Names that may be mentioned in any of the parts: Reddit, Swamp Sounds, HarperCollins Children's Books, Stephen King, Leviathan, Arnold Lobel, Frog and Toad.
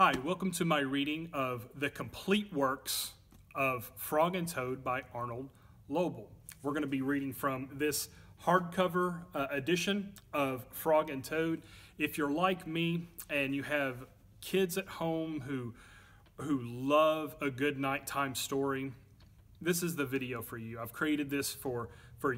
Hi, welcome to my reading of the complete works of Frog and Toad by Arnold Lobel. We're going to be reading from this hardcover edition of Frog and Toad. If you're like me and you have kids at home who love a good nighttime story, this is the video for you. I've created this for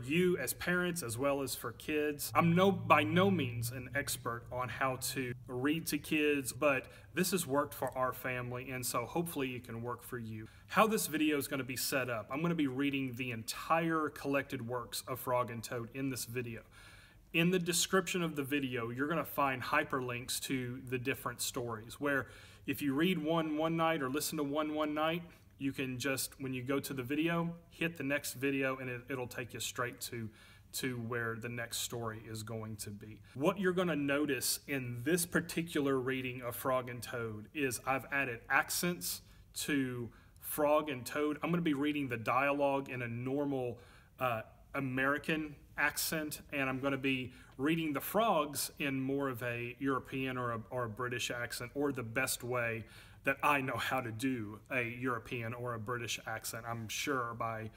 you as parents as well as for kids. I'm by no means an expert on how to read to kids, but this has worked for our family, and so hopefully it can work for you. How this video is going to be set up: I'm going to be reading the entire collected works of Frog and Toad in this video. In the description of the video, you're going to find hyperlinks to the different stories, where if you read one night or listen to one night, you can just, when you go to the video, hit the next video and it'll take you straight to where the next story is going to be. What you're gonna notice in this particular reading of Frog and Toad is I've added accents to Frog and Toad. I'm gonna be reading the dialogue in a normal American accent, and I'm going to be reading the frogs in more of a European or a British accent, or the best way that I know how to do a European or a British accent. I'm sure by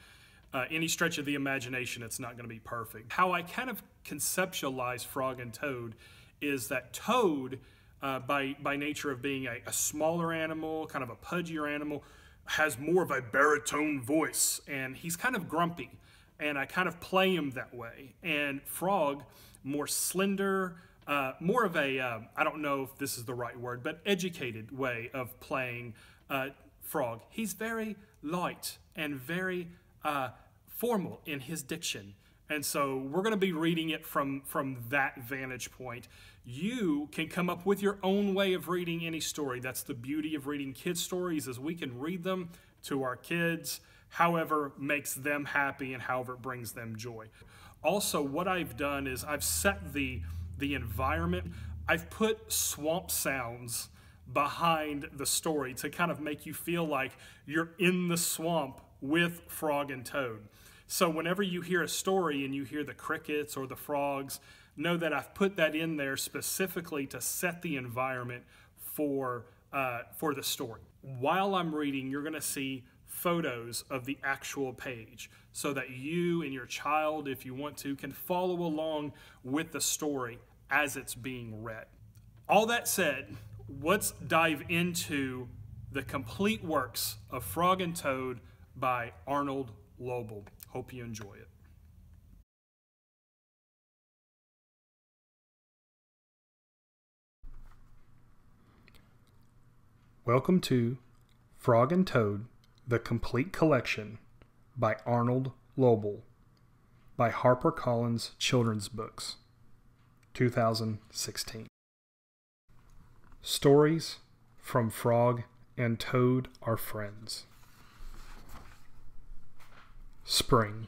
any stretch of the imagination it's not going to be perfect. How I kind of conceptualize Frog and Toad is that Toad, by nature of being a smaller animal, kind of a pudgier animal, has more of a baritone voice, and he's kind of grumpy. And I kind of play him that way. And Frog, more slender, more of a, I don't know if this is the right word, but educated way of playing Frog. He's very light and very formal in his diction. And so we're going to be reading it from that vantage point. You can come up with your own way of reading any story. That's the beauty of reading kids' stories, is we can read them to our kids however makes them happy and however it brings them joy. Also, what I've done is I've set the environment. I've put swamp sounds behind the story to kind of make you feel like you're in the swamp with Frog and Toad. So whenever you hear a story and you hear the crickets or the frogs, know that I've put that in there specifically to set the environment for the story. While I'm reading, you're going to see photos of the actual page so that you and your child, if you want to, can follow along with the story as it's being read. All that said, let's dive into the complete works of Frog and Toad by Arnold Lobel. Hope you enjoy it. Welcome to Frog and Toad: The Complete Collection by Arnold Lobel by HarperCollins Children's Books, 2016. Stories from Frog and Toad Are Friends. Spring.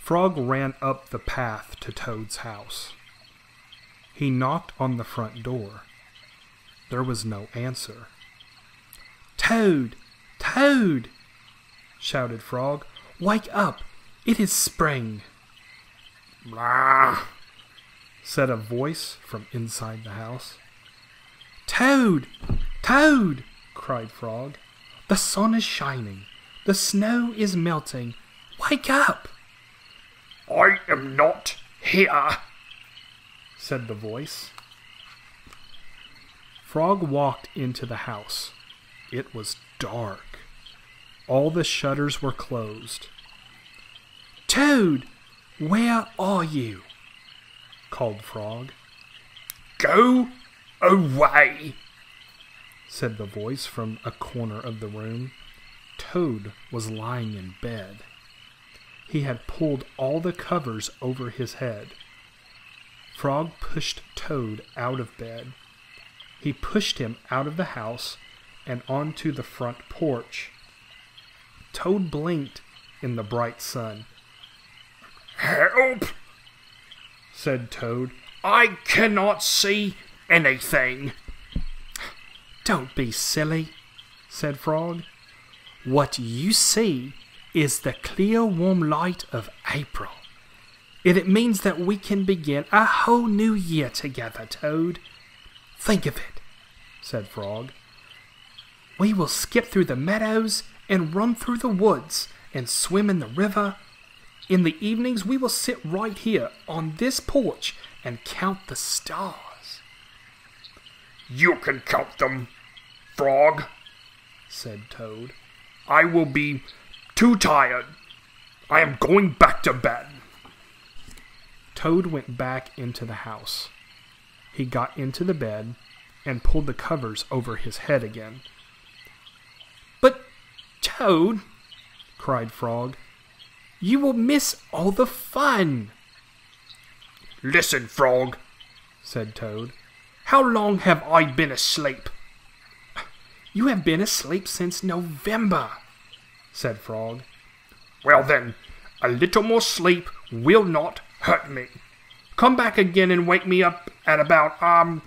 Frog ran up the path to Toad's house. He knocked on the front door. There was no answer. "Toad! Toad!" shouted Frog. "Wake up! It is spring!" "Blah!" said a voice from inside the house. "Toad! Toad!" cried Frog. "The sun is shining. The snow is melting. Wake up!" "I am not here," said the voice. Frog walked into the house. It was dark. All the shutters were closed. "Toad, where are you?" called Frog. "Go away," said the voice from a corner of the room. Toad was lying in bed. He had pulled all the covers over his head. Frog pushed Toad out of bed. He pushed him out of the house and onto the front porch. Toad blinked in the bright sun. "Help!" said Toad. "I cannot see anything." "Don't be silly," said Frog. "What you see is the clear, warm light of April. And it means that we can begin a whole new year together, Toad. Think of it. said Frog. "We will skip through the meadows and run through the woods and swim in the river. In the evenings we will sit right here on this porch and count the stars." "You can count them, Frog," said Toad. "I will be too tired. I am going back to bed." Toad went back into the house. He got into the bed and pulled the covers over his head again. "But, Toad," cried Frog, "you will miss all the fun." "Listen, Frog," said Toad. "How long have I been asleep?" "You have been asleep since November," said Frog. "Well then, a little more sleep will not hurt me. Come back again and wake me up at about, 1/2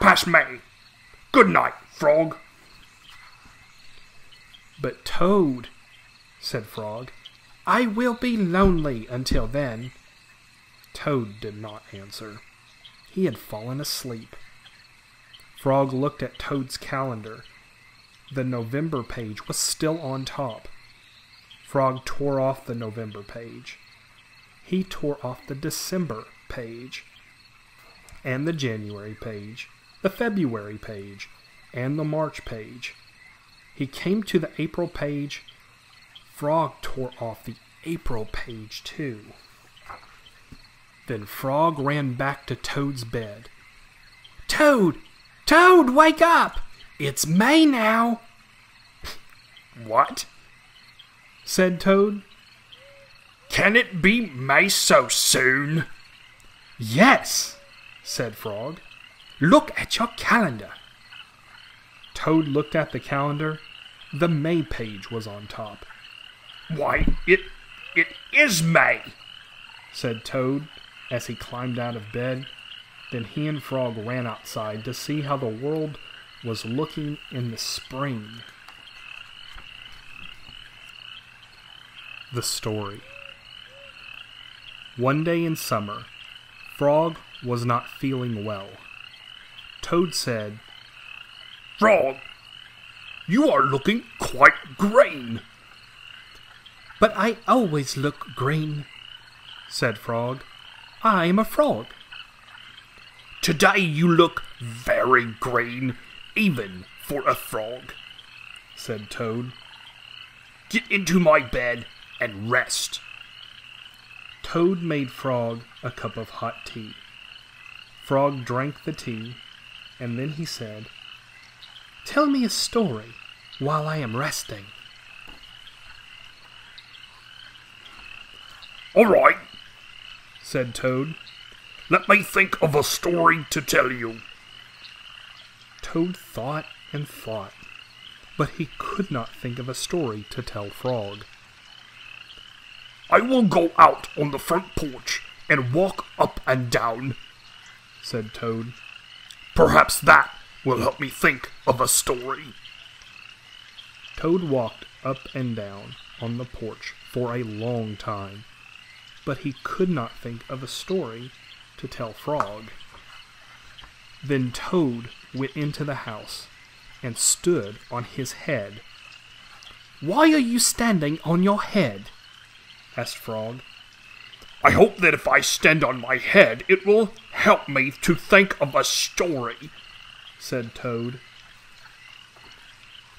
past May. Good night, Frog." "But Toad," said Frog, "I will be lonely until then." Toad did not answer. He had fallen asleep. Frog looked at Toad's calendar. The November page was still on top. Frog tore off the November page. He tore off the December page, and the January page, the February page, and the March page. He came to the April page. Frog tore off the April page too. Then Frog ran back to Toad's bed. "Toad! Toad, wake up! It's May now!" "What?" said Toad. "Can it be May so soon?" "Yes," said Frog. "Look at your calendar." Toad looked at the calendar. The May page was on top. "Why, it is May!" said Toad, as he climbed out of bed. Then he and Frog ran outside to see how the world was looking in the spring. The story. One day in summer, Frog was not feeling well. Toad said, "Frog, you are looking quite green." "But I always look green," said Frog. "I am a frog." "Today you look very green, even for a frog," said Toad. "Get into my bed and rest." Toad made Frog a cup of hot tea. Frog drank the tea, and then he said, "Tell me a story while I am resting." "All right," said Toad. "Let me think of a story to tell you." Toad thought and thought, but he could not think of a story to tell Frog. "I will go out on the front porch and walk up and down," said Toad. "Perhaps that will help me think of a story." Toad walked up and down on the porch for a long time, but he could not think of a story to tell Frog. Then Toad went into the house and stood on his head. "Why are you standing on your head?" asked Frog. "I hope that if I stand on my head, it will help me to think of a story," said Toad.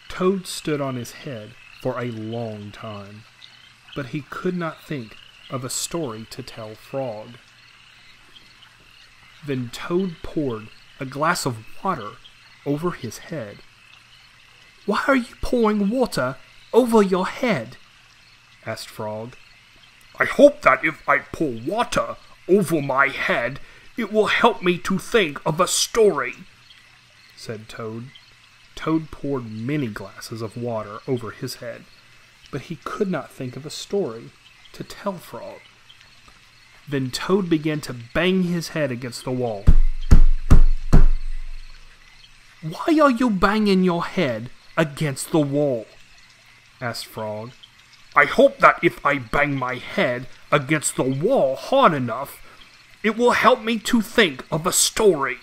Toad stood on his head for a long time, but he could not think of a story to tell Frog. Then Toad poured a glass of water over his head. "Why are you pouring water over your head?" asked Frog. "I hope that if I pour water over my head, it will help me to think of a story," said Toad. Toad poured many glasses of water over his head, but he could not think of a story to tell Frog. Then Toad began to bang his head against the wall. "Why are you banging your head against the wall?" asked Frog. "I hope that if I bang my head against the wall hard enough, it will help me to think of a story,"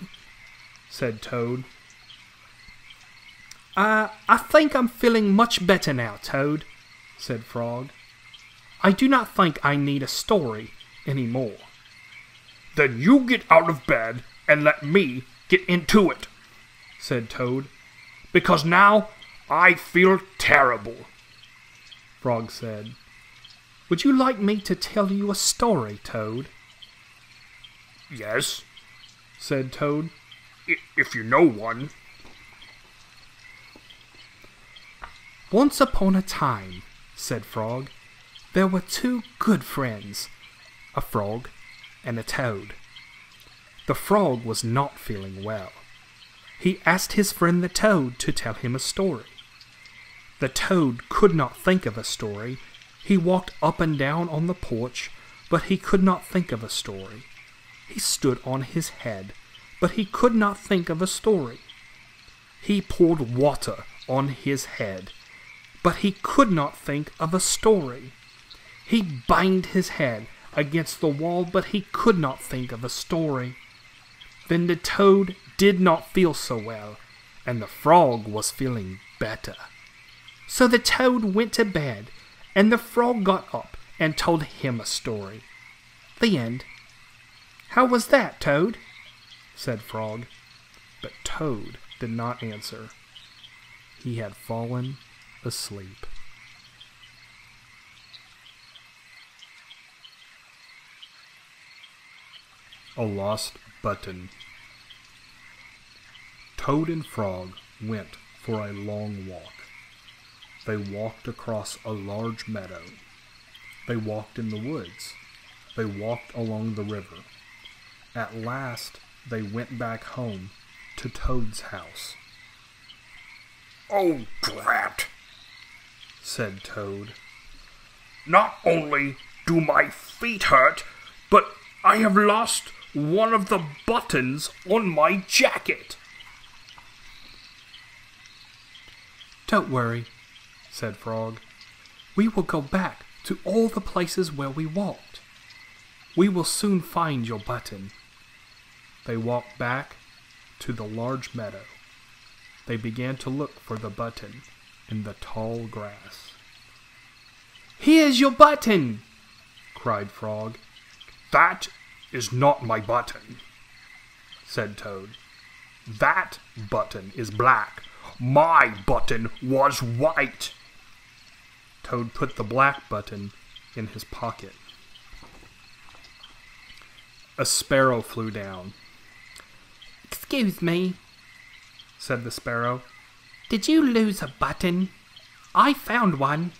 said Toad. I think I'm feeling much better now, Toad, said Frog. I do not think I need a story any more. Then you get out of bed and let me get into it, said Toad, because now I feel terrible. Frog said, would you like me to tell you a story, Toad? Yes, said Toad, if you know one. Once upon a time, said Frog, there were two good friends, a frog and a toad. The frog was not feeling well. He asked his friend the toad to tell him a story. The toad could not think of a story. He walked up and down on the porch, but he could not think of a story. He stood on his head, but he could not think of a story. He poured water on his head, but he could not think of a story. He banged his head against the wall, but he could not think of a story. Then the toad did not feel so well, and the frog was feeling better. So the toad went to bed, and the frog got up and told him a story. The end. How was that, Toad? Said Frog. But Toad did not answer. He had fallen asleep. A lost button. Toad and Frog went for a long walk. They walked across a large meadow. They walked in the woods. They walked along the river. At last, they went back home to Toad's house. Oh, drat, said Toad. Not only do my feet hurt, but I have lost one of the buttons on my jacket. Don't worry, said Frog. We will go back to all the places where we walked. We will soon find your button. They walked back to the large meadow. They began to look for the button in the tall grass. Here's your button, cried Frog. That is not my button, said Toad. That button is black. My button was white. Toad put the black button in his pocket. A sparrow flew down. Excuse me, said the sparrow. Did you lose a button? I found one.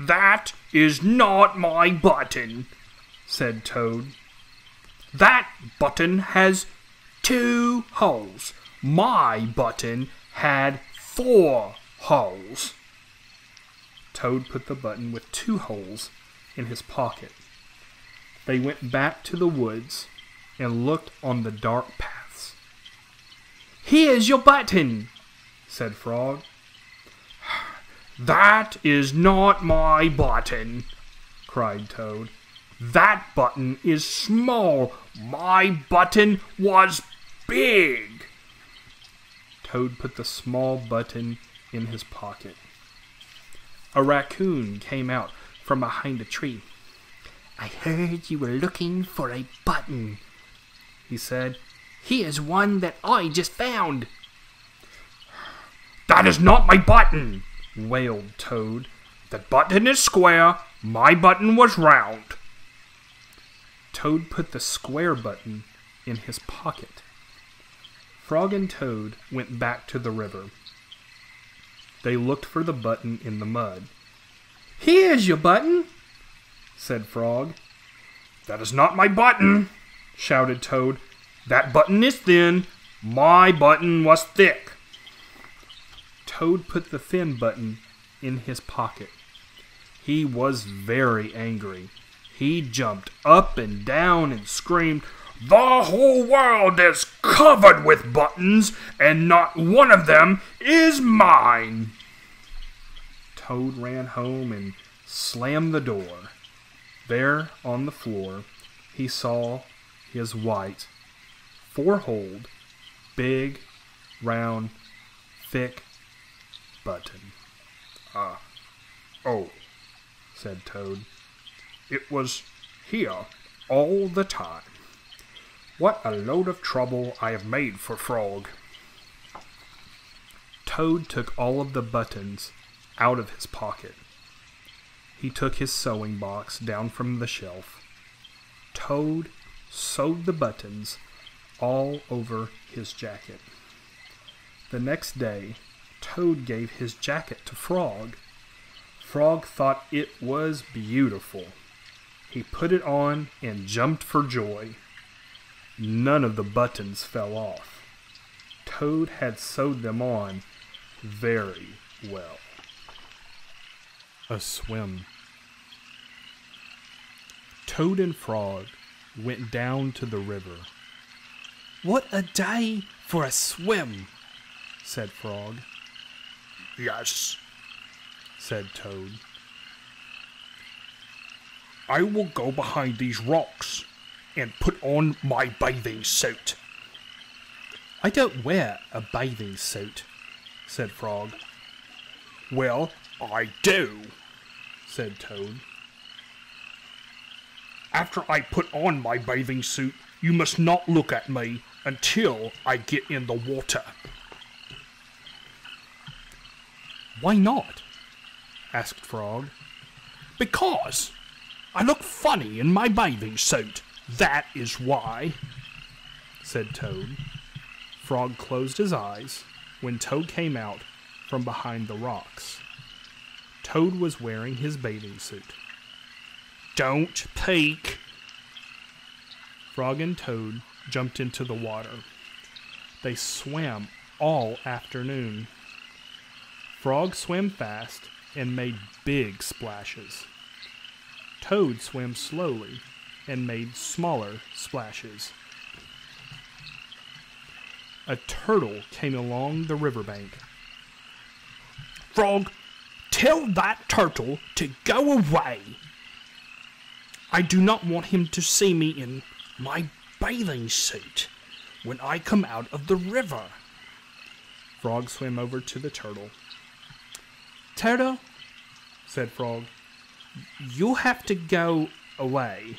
That is not my button, said Toad. That button has 2 holes. My button had 4 holes. Toad put the button with 2 holes in his pocket. They went back to the woods and looked on the dark paths. Here's your button, said Frog. That is not my button, cried Toad. That button is small. My button was big. Toad put the small button in his pocket. A raccoon came out from behind a tree. I heard you were looking for a button, he said. Here's one that I just found. That is not my button, wailed Toad. The button is square. My button was round. Toad put the square button in his pocket. Frog and Toad went back to the river. They looked for the button in the mud. Here's your button, said Frog. That is not my button, shouted Toad. That button is thin. My button was thick. Toad put the thin button in his pocket. He was very angry. He jumped up and down and screamed, "The whole world is covered with buttons, and not one of them is mine!" Toad ran home and slammed the door. There, on the floor, he saw his white, 4-holed, big, round, thick button. "Ah, oh," said Toad. "It was here all the time. What a load of trouble I have made for Frog." Toad took all of the buttons out of his pocket. He took his sewing box down from the shelf. Toad sewed the buttons all over his jacket. The next day, Toad gave his jacket to Frog. Frog thought it was beautiful. He put it on and jumped for joy. None of the buttons fell off. Toad had sewed them on very well. A swim. Toad and Frog went down to the river. "What a day for a swim," said Frog. "Yes," said Toad. "I will go behind these rocks and put on my bathing suit." "I don't wear a bathing suit," said Frog. "Well, I do," said Toad. "After I put on my bathing suit, you must not look at me until I get in the water." "Why not?" asked Frog. "Because I look funny in my bathing suit. That is why," said Toad. Frog closed his eyes when Toad came out from behind the rocks. Toad was wearing his bathing suit. "Don't peek." Frog and Toad jumped into the water. They swam all afternoon. Frog swam fast and made big splashes. Toad swam slowly and made smaller splashes. A turtle came along the riverbank. "Frog, tell that turtle to go away. I do not want him to see me in my bathing suit when I come out of the river." Frog swam over to the turtle. "Turtle," said Frog, "you have to go away."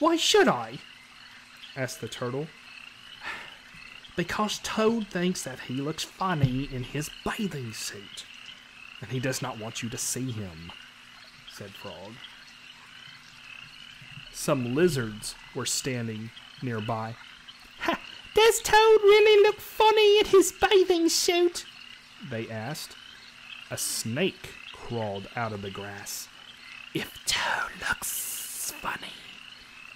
"Why should I?" asked the turtle. "Because Toad thinks that he looks funny in his bathing suit, and he does not want you to see him," said Frog. Some lizards were standing nearby. "Ha! Does Toad really look funny in his bathing suit?" they asked. A snake crawled out of the grass. "If Toad looks funny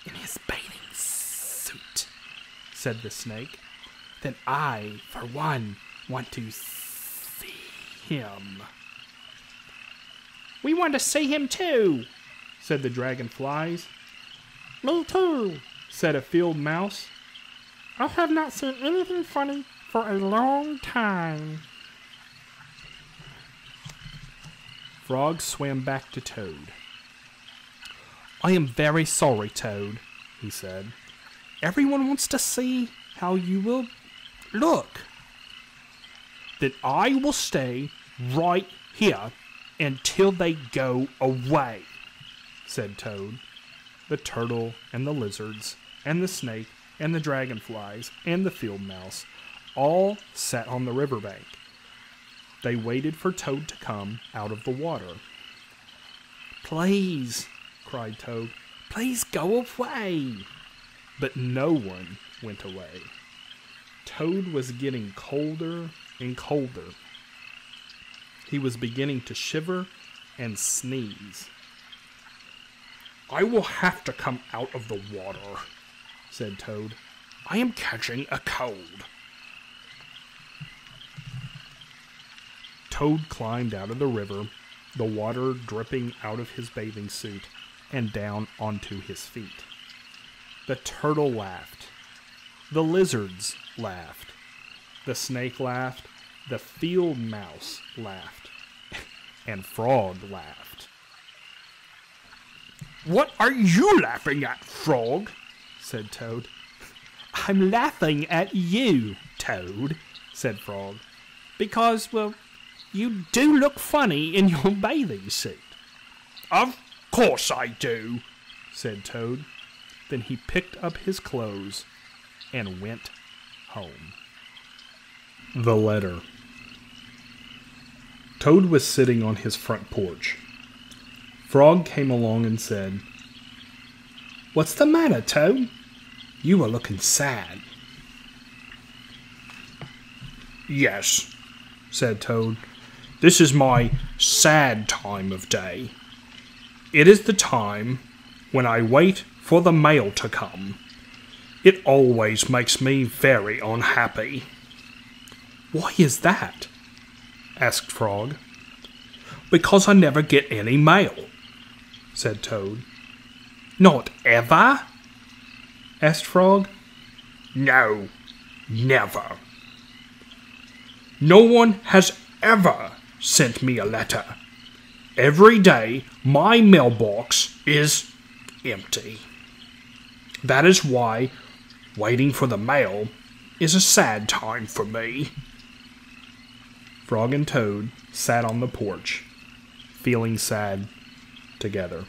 in his bathing suit," said the snake, "then I, for one, want to see him." "We want to see him too," said the dragonflies. "Me too," said a field mouse. "I have not seen anything funny for a long time." Frog swam back to Toad. "I am very sorry, Toad," he said. "Everyone wants to see how you will look." "Then I will stay right here until they go away," said Toad. The turtle and the lizards and the snake and the dragonflies and the field mouse all sat on the riverbank. They waited for Toad to come out of the water. "Please," cried Toad, "please go away." But no one went away. Toad was getting colder and colder. He was beginning to shiver and sneeze. "I will have to come out of the water," said Toad. "I am catching a cold." Toad climbed out of the river, the water dripping out of his bathing suit and down onto his feet. The turtle laughed. The lizards laughed. The snake laughed. The field mouse laughed. And Frog laughed. "What are you laughing at, Frog?" said Toad. "I'm laughing at you, Toad," said Frog. because, well, you do look funny in your bathing suit. Of course I do, said Toad. Then he picked up his clothes and went home. The letter. Toad was sitting on his front porch. Frog came along and said, "What's the matter, Toad? You are looking sad." "Yes," said Toad. "This is my sad time of day. It is the time when I wait for the mail to come. It always makes me very unhappy." "Why is that?" asked Frog. "Because I never get any mail," said Toad. "Not ever?" asked Frog. "No, never. No one has ever sent me a letter. Every day my mailbox is empty. That is why waiting for the mail is a sad time for me." Frog and Toad sat on the porch, feeling sad together.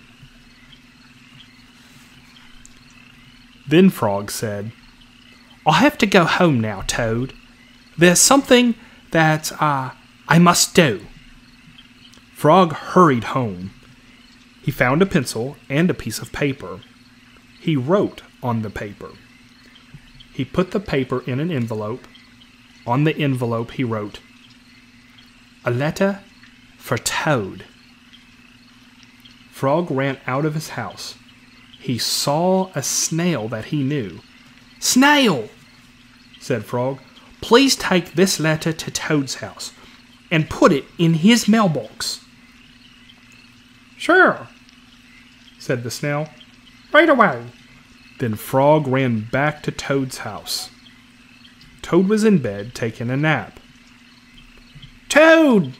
Then Frog said, "I have to go home now, Toad. There's something that I must do." Frog hurried home. He found a pencil and a piece of paper. He wrote on the paper. He put the paper in an envelope. On the envelope he wrote, "A letter for Toad." Frog ran out of his house. He saw a snail that he knew. "Snail," said Frog, "please take this letter to Toad's house and put it in his mailbox." "Sure," said the snail. "Right away." Then Frog ran back to Toad's house. Toad was in bed taking a nap. "Toad,"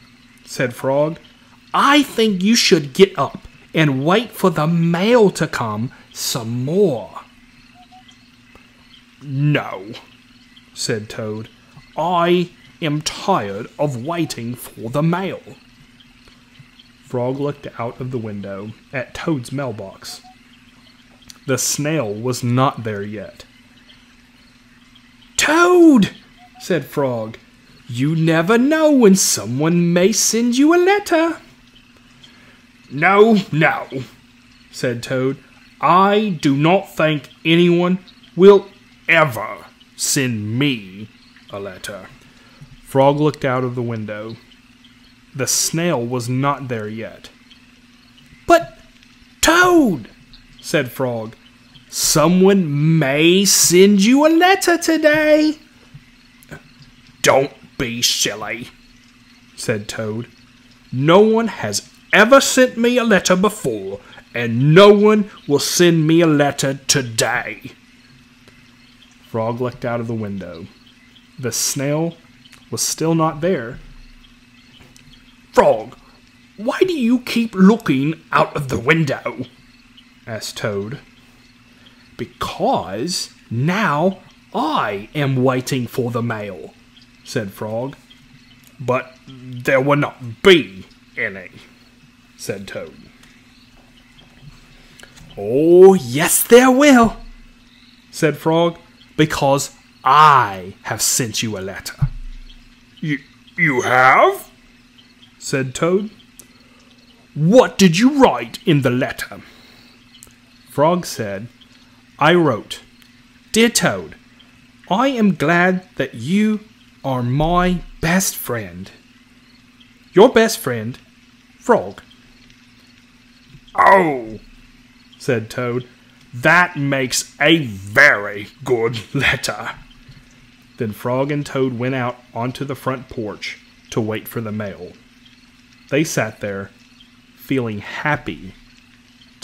said Frog, "I think you should get up and wait for the mail to come some more." "No," said Toad. "I am tired of waiting for the mail." Frog looked out of the window at Toad's mailbox. The snail was not there yet. "Toad," said Frog, "you never know when someone may send you a letter." "No, no," said Toad. "I do not think anyone will ever send me a letter." Frog looked out of the window. The snail was not there yet. "But, Toad," said Frog, "someone may send you a letter today." "Don't be silly," said Toad. "No one has ever sent me a letter before, and no one will send me a letter today." Frog looked out of the window. The snail was still not there. "Frog, why do you keep looking out of the window?" asked Toad. "Because now I am waiting for the mail," said Frog. "But there will not be any," said Toad. "Oh, yes there will," said Frog, "because I have sent you a letter." You have?" said Toad. "What did you write in the letter?" Frog said, "I wrote, 'Dear Toad, I am glad that you are my best friend. Your best friend, Frog.'" "Oh," said Toad, "that makes a very good letter." Then Frog and Toad went out onto the front porch to wait for the mail. They sat there, feeling happy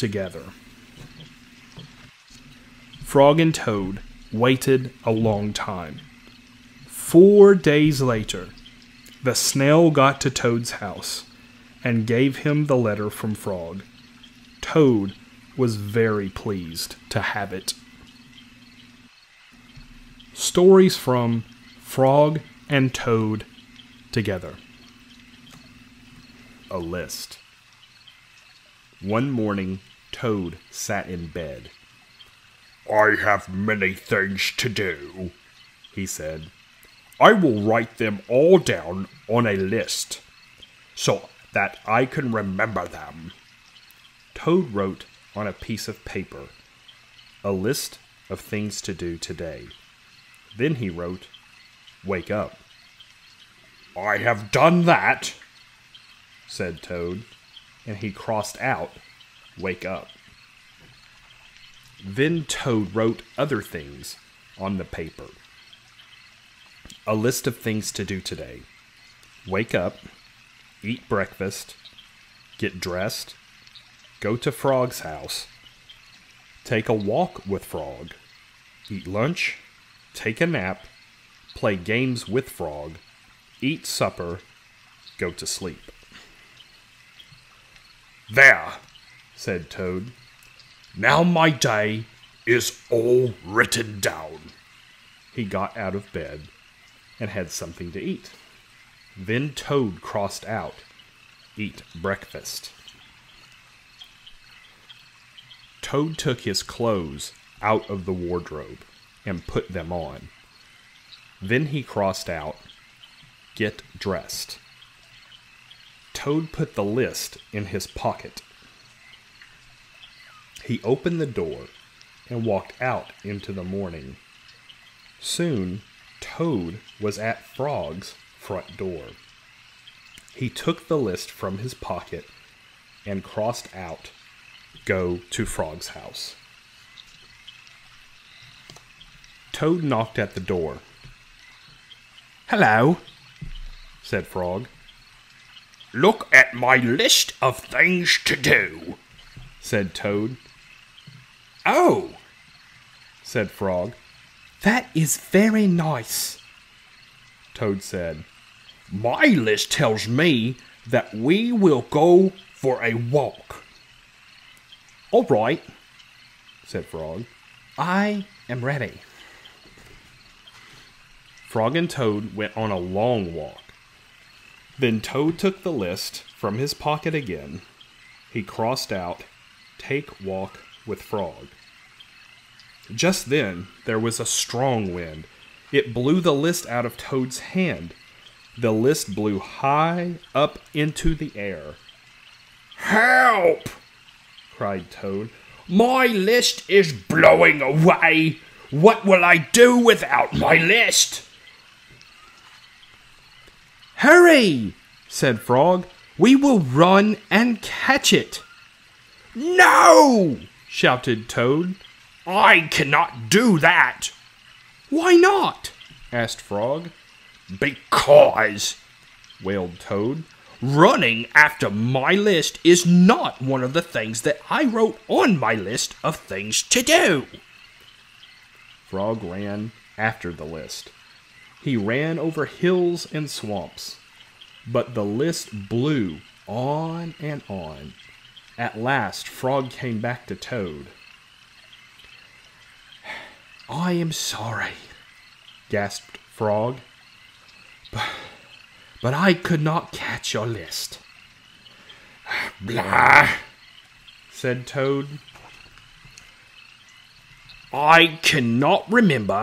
together. Frog and Toad waited a long time. 4 days later, the snail got to Toad's house and gave him the letter from Frog. Toad was very pleased to have it. Stories from Frog and Toad together. A list. One morning, Toad sat in bed. "I have many things to do," he said. "I will write them all down on a list so that I can remember them." Toad wrote on a piece of paper, "A list of things to do today." Then he wrote, "Wake up." "I have done that," said Toad, and he crossed out, "Wake up." Then Toad wrote other things on the paper. A list of things to do today. Wake up, eat breakfast, get dressed, go to Frog's house, take a walk with Frog, eat lunch, take a nap, play games with Frog, eat supper, go to sleep. "There," said Toad. "Now my day is all written down." He got out of bed and had something to eat. Then Toad crossed out, "Eat breakfast." Toad took his clothes out of the wardrobe and put them on. Then he crossed out, "Get dressed." Toad put the list in his pocket. He opened the door and walked out into the morning. Soon, Toad was at Frog's front door. He took the list from his pocket and crossed out, "Go to Frog's house." Toad knocked at the door. "Hello," said Frog. "Look at my list of things to do," said Toad. "Oh," said Frog. "That is very nice." Toad said, "My list tells me that we will go for a walk." "All right," said Frog. "I am ready." Frog and Toad went on a long walk. Then Toad took the list from his pocket again. He crossed out, "Take walk with Frog." Just then, there was a strong wind. It blew the list out of Toad's hand. The list blew high up into the air. "Help!" cried Toad. "My list is blowing away. What will I do without my list?" "Hurry!" said Frog. "We will run and catch it." "No!" shouted Toad. "I cannot do that." "Why not?" asked Frog. "Because," wailed Toad, "running after my list is not one of the things that I wrote on my list of things to do." Frog ran after the list. He ran over hills and swamps, but the list blew on and on. At last, Frog came back to Toad. "I am sorry," gasped Frog, "but I could not catch your list." "Blah," said Toad. "I cannot remember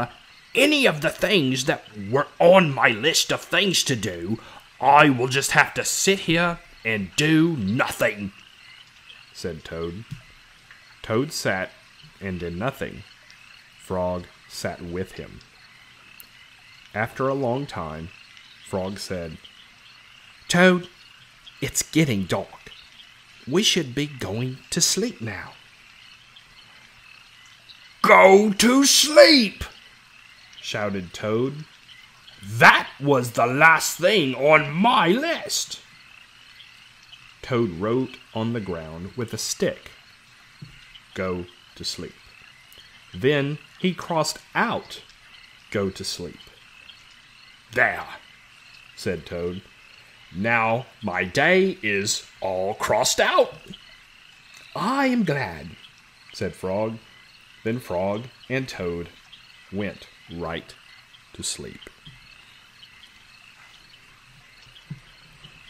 any of the things that were on my list of things to do. I will just have to sit here and do nothing," said Toad. Toad sat and did nothing. Frog sat with him. After a long time, Frog said, "Toad, it's getting dark. We should be going to sleep now." "Go to sleep!" shouted Toad. "That was the last thing on my list." Toad wrote on the ground with a stick, "Go to sleep." Then he crossed out, "Go to sleep." "There," said Toad. "Now my day is all crossed out." "I am glad," said Frog. Then Frog and Toad went right to sleep.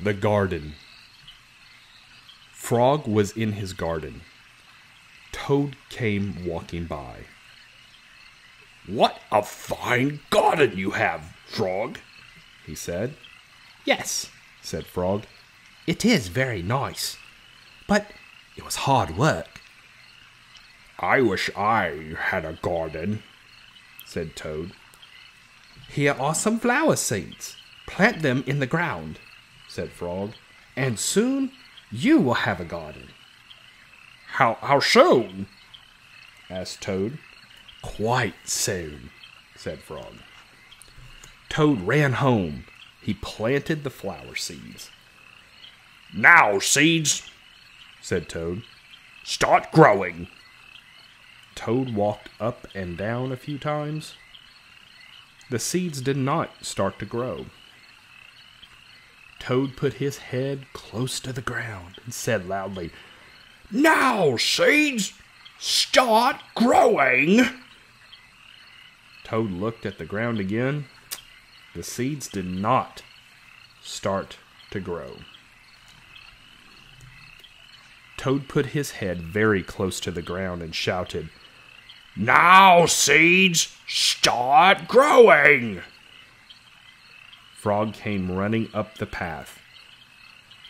The garden. Frog was in his garden. Toad came walking by. "What a fine garden you have, Frog," he said. "Yes," said Frog, "it is very nice, but it was hard work." "I wish I had a garden," said Toad. "Here are some flower seeds. Plant them in the ground," said Frog, "and soon you will have a garden." How soon?" asked Toad. "Quite soon," said Frog. Toad ran home. He planted the flower seeds. "Now, seeds," said Toad, "start growing." Toad walked up and down a few times. The seeds did not start to grow. Toad put his head close to the ground and said loudly, "Now, seeds, start growing." Toad looked at the ground again. The seeds did not start to grow. Toad put his head very close to the ground and shouted, "Now, seeds, start growing!" Frog came running up the path.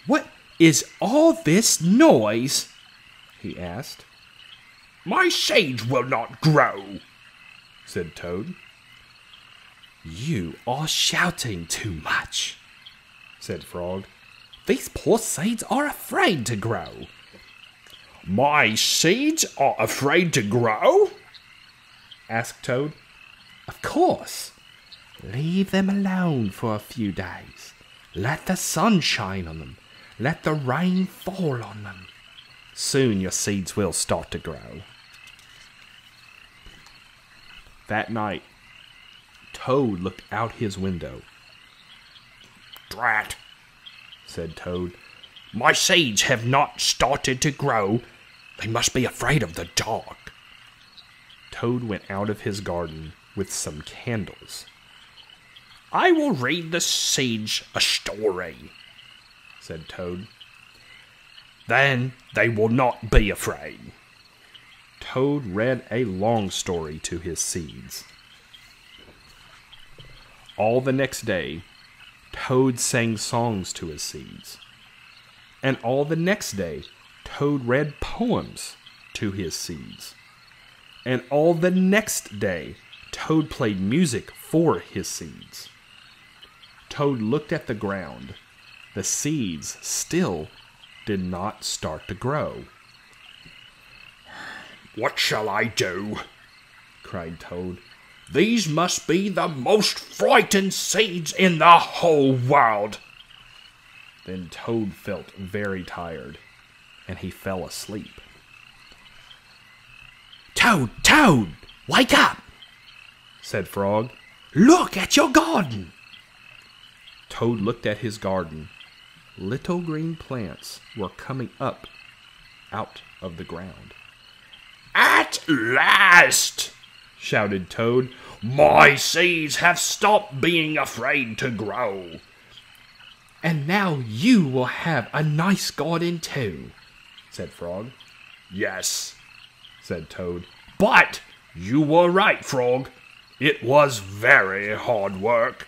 "What is all this noise?" he asked. "My seeds will not grow," said Toad. "You are shouting too much," said Frog. "These poor seeds are afraid to grow." "My seeds are afraid to grow?" asked Toad. "Of course. Leave them alone for a few days. Let the sun shine on them. Let the rain fall on them. Soon your seeds will start to grow." That night, Toad looked out his window. "Drat," said Toad. "My seeds have not started to grow. They must be afraid of the dark." Toad went out of his garden with some candles. "I will read the seeds a story," said Toad. "Then they will not be afraid." Toad read a long story to his seeds. All the next day, Toad sang songs to his seeds. And all the next day, Toad read poems to his seeds. And all the next day, Toad played music for his seeds. Toad looked at the ground. The seeds still did not start to grow. "What shall I do?" cried Toad. "These must be the most frightened seeds in the whole world." Then Toad felt very tired, and he fell asleep. "Toad, Toad, wake up!" said Frog. "Look at your garden!" Toad looked at his garden. Little green plants were coming up out of the ground. "At last!" shouted Toad. "My seeds have stopped being afraid to grow." "And now you will have a nice garden too," said Frog. "Yes," said Toad. "But you were right, Frog. It was very hard work."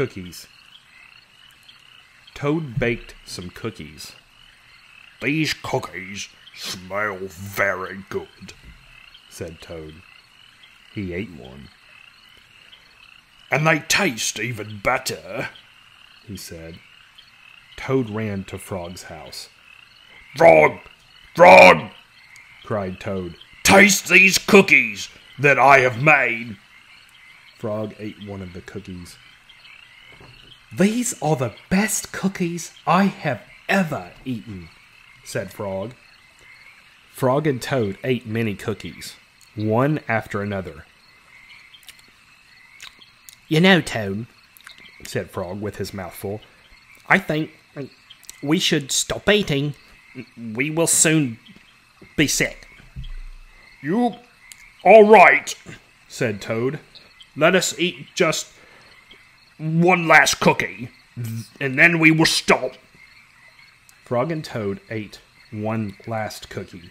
Cookies. Toad baked some cookies. "These cookies smell very good," said Toad. He ate one. "And they taste even better," he said. Toad ran to Frog's house. "Frog! Frog!" cried Toad. "Taste these cookies that I have made." Frog ate one of the cookies. "These are the best cookies I have ever eaten," said Frog. Frog and Toad ate many cookies, one after another. "You know, Toad," said Frog with his mouth full, "I think we should stop eating. We will soon be sick." "You are right," said Toad. "Let us eat just one last cookie, and then we will stop. Frog and Toad ate one last cookie.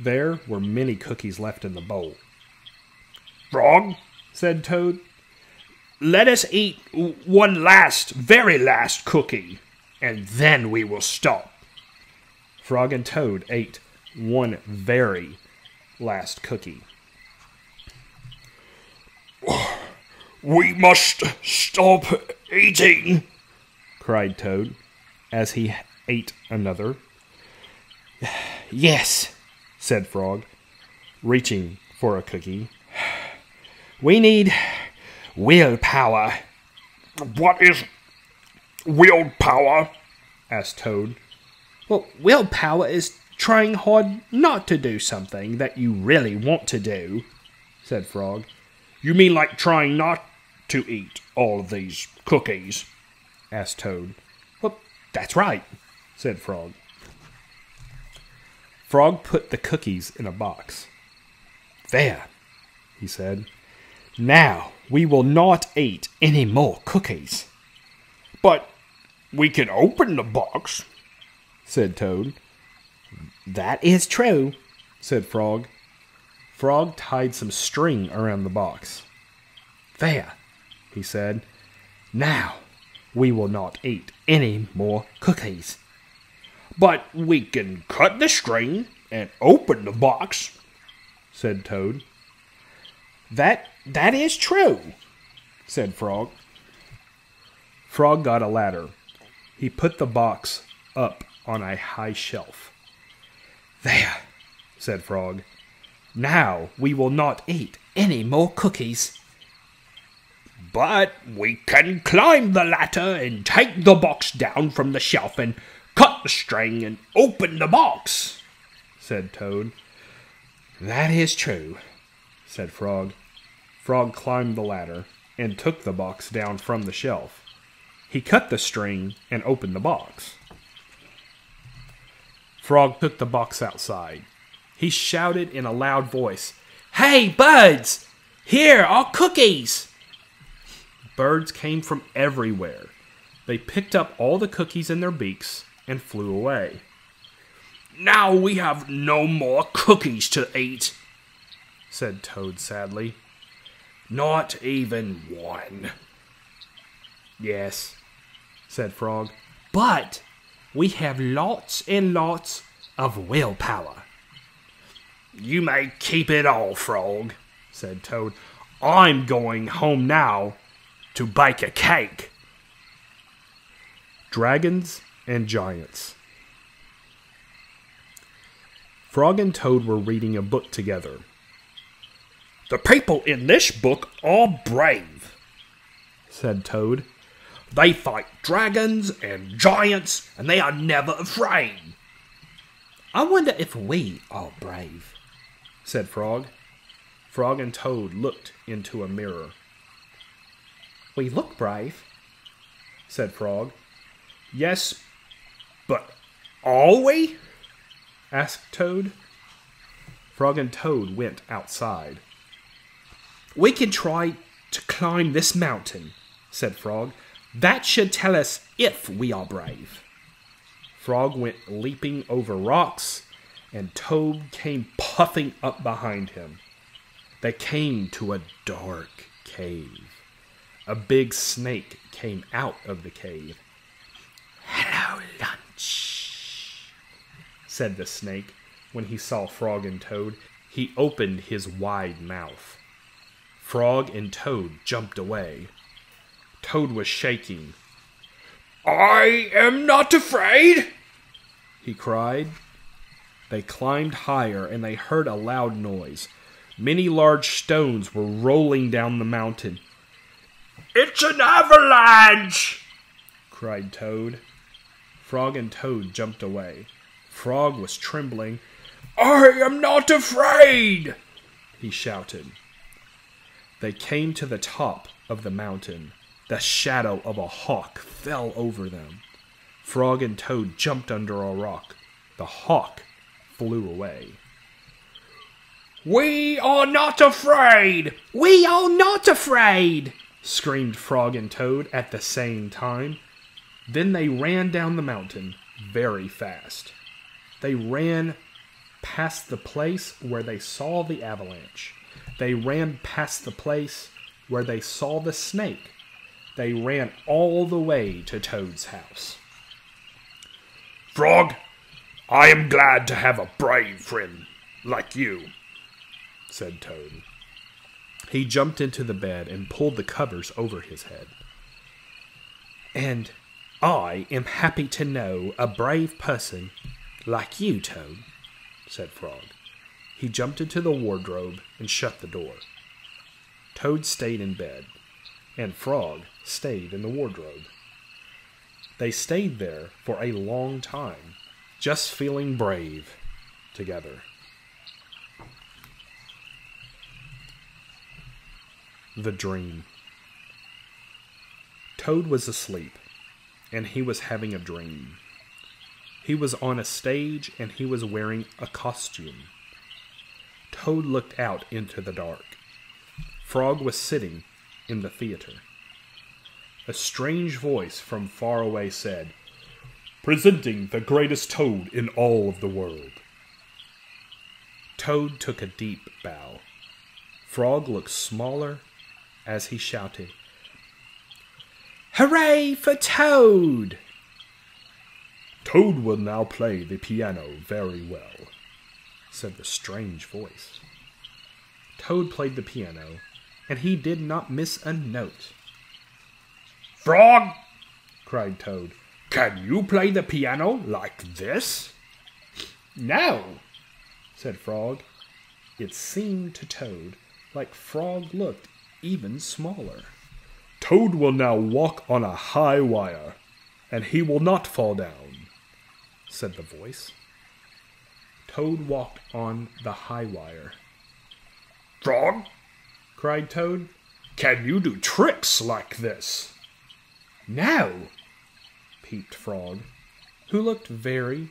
There were many cookies left in the bowl. "Frog," said Toad, "let us eat one last, very last cookie, and then we will stop." Frog and Toad ate one very last cookie. "We must stop eating," cried Toad, as he ate another. "Yes," said Frog, reaching for a cookie. "We need willpower." "What is willpower?" asked Toad. "Well, willpower is trying hard not to do something that you really want to do," said Frog. "You mean like trying not to eat all of these cookies?" asked Toad. "Well, that's right," said Frog. Frog put the cookies in a box. "There," he said. "Now we will not eat any more cookies." "But we can open the box," said Toad. "That is true," said Frog. Frog tied some string around the box. "There," he said. "Now we will not eat any more cookies." "But we can cut the string and open the box," said Toad. That is true," said Frog. Frog got a ladder. He put the box up on a high shelf. "There," said Frog. "Now we will not eat any more cookies." "But we can climb the ladder and take the box down from the shelf and cut the string and open the box," said Toad. "That is true," said Frog. Frog climbed the ladder and took the box down from the shelf. He cut the string and opened the box. Frog took the box outside. He shouted in a loud voice, "Hey, birds! Here are cookies!" Birds came from everywhere. They picked up all the cookies in their beaks and flew away. "Now we have no more cookies to eat," said Toad sadly. "Not even one." "Yes," said Frog, "but we have lots and lots of willpower." "You may keep it all, Frog," said Toad. "I'm going home now to bake a cake." Dragons and Giants. Frog and Toad were reading a book together. "The people in this book are brave," said Toad. "They fight dragons and giants, and they are never afraid." "I wonder if we are brave," said Frog. Frog and Toad looked into a mirror. "We look brave," said Frog. "Yes, but are we?" asked Toad. Frog and Toad went outside. "We can try to climb this mountain," said Frog. "That should tell us if we are brave." Frog went leaping over rocks, and Toad came puffing up behind him. They came to a dark cave. A big snake came out of the cave. "Hello, lunch," said the snake when he saw Frog and Toad. He opened his wide mouth. Frog and Toad jumped away. Toad was shaking. "I am not afraid," he cried. They climbed higher, and they heard a loud noise. Many large stones were rolling down the mountain. "It's an avalanche!" cried Toad. Frog and Toad jumped away. Frog was trembling. "I am not afraid!" he shouted. They came to the top of the mountain. The shadow of a hawk fell over them. Frog and Toad jumped under a rock. The hawk flew away. "We are not afraid! We are not afraid!" screamed Frog and Toad at the same time. Then they ran down the mountain very fast. They ran past the place where they saw the avalanche. They ran past the place where they saw the snake. They ran all the way to Toad's house. "Frog, I am glad to have a brave friend like you," said Toad. He jumped into the bed and pulled the covers over his head. "And I am happy to know a brave person like you, Toad," said Frog. He jumped into the wardrobe and shut the door. Toad stayed in bed, and Frog stayed in the wardrobe. They stayed there for a long time, just feeling brave together. The dream. Toad was asleep, and he was having a dream. He was on a stage, and he was wearing a costume. Toad looked out into the dark. Frog was sitting in the theater. A strange voice from far away said, "Presenting the greatest toad in all of the world." Toad took a deep bow. Frog looked smaller as he shouted, "Hooray for Toad!" "Toad will now play the piano very well," said the strange voice. Toad played the piano, and he did not miss a note. "Frog," cried Toad, "can you play the piano like this?" "No," said Frog. It seemed to Toad like Frog looked even smaller. "Toad will now walk on a high wire, and he will not fall down," said the voice. Toad walked on the high wire. "Frog," cried Toad, "can you do tricks like this?" "No," peeped Frog, who looked very,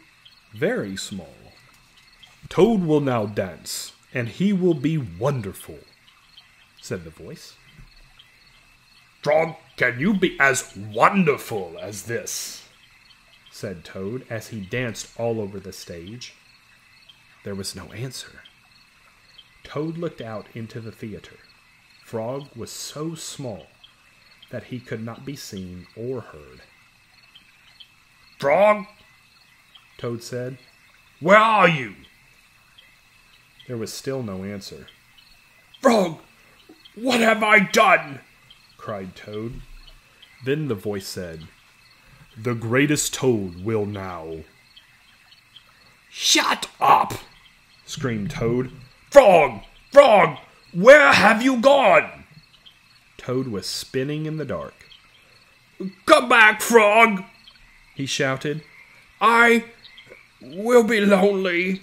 very small. "Toad will now dance, and he will be wonderful," said the voice. "Frog, can you be as wonderful as this?" said Toad as he danced all over the stage. There was no answer. Toad looked out into the theater. Frog was so small that he could not be seen or heard. "Frog," Toad said, "where are you?" There was still no answer. "Frog, what have I done?" cried Toad. Then the voice said, "The greatest toad will now." "Shut up!" screamed Toad. "Frog! Frog! Where have you gone?" Toad was spinning in the dark. "Come back, Frog!" he shouted. "I will be lonely."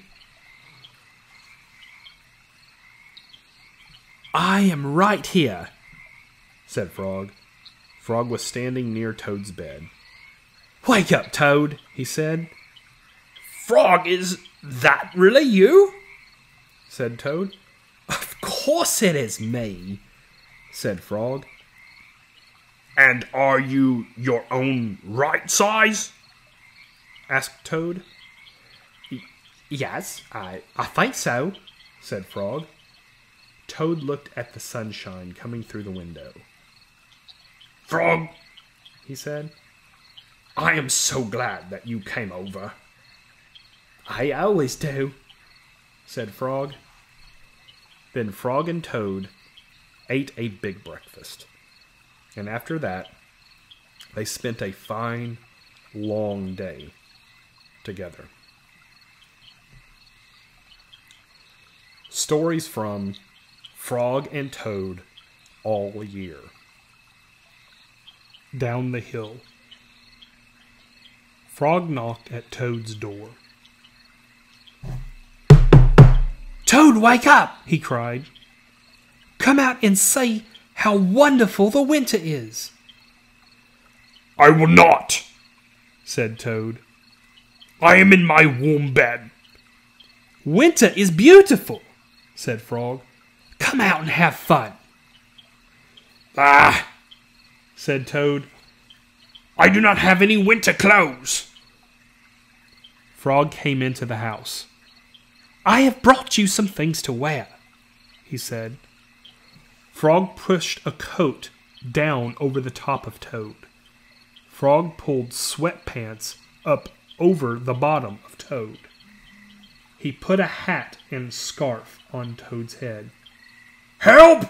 "I am right here," said Frog. Frog was standing near Toad's bed. "Wake up, Toad," he said. "Frog, is that really you?" said Toad. "Of course it is me," said Frog. "And are you your own right size?" asked Toad. "Yes, I think so," said Frog. Toad looked at the sunshine coming through the window. "Frog," he said, "I am so glad that you came over." "I always do," said Frog. Then Frog and Toad ate a big breakfast, and after that they spent a fine, long day together. Stories from Frog and Toad all year. Down the hill. Frog knocked at Toad's door. "Toad, wake up!" he cried. "Come out and see how wonderful the winter is." "I will not," said Toad. "I am in my warm bed." "Winter is beautiful," said Frog. "Come out and have fun." "Ah, said Toad. I do not have any winter clothes. Frog came into the house. I have brought you some things to wear, he said. Frog pushed a coat down over the top of Toad. Frog pulled sweatpants up over the bottom of Toad. He put a hat and scarf on Toad's head. Help!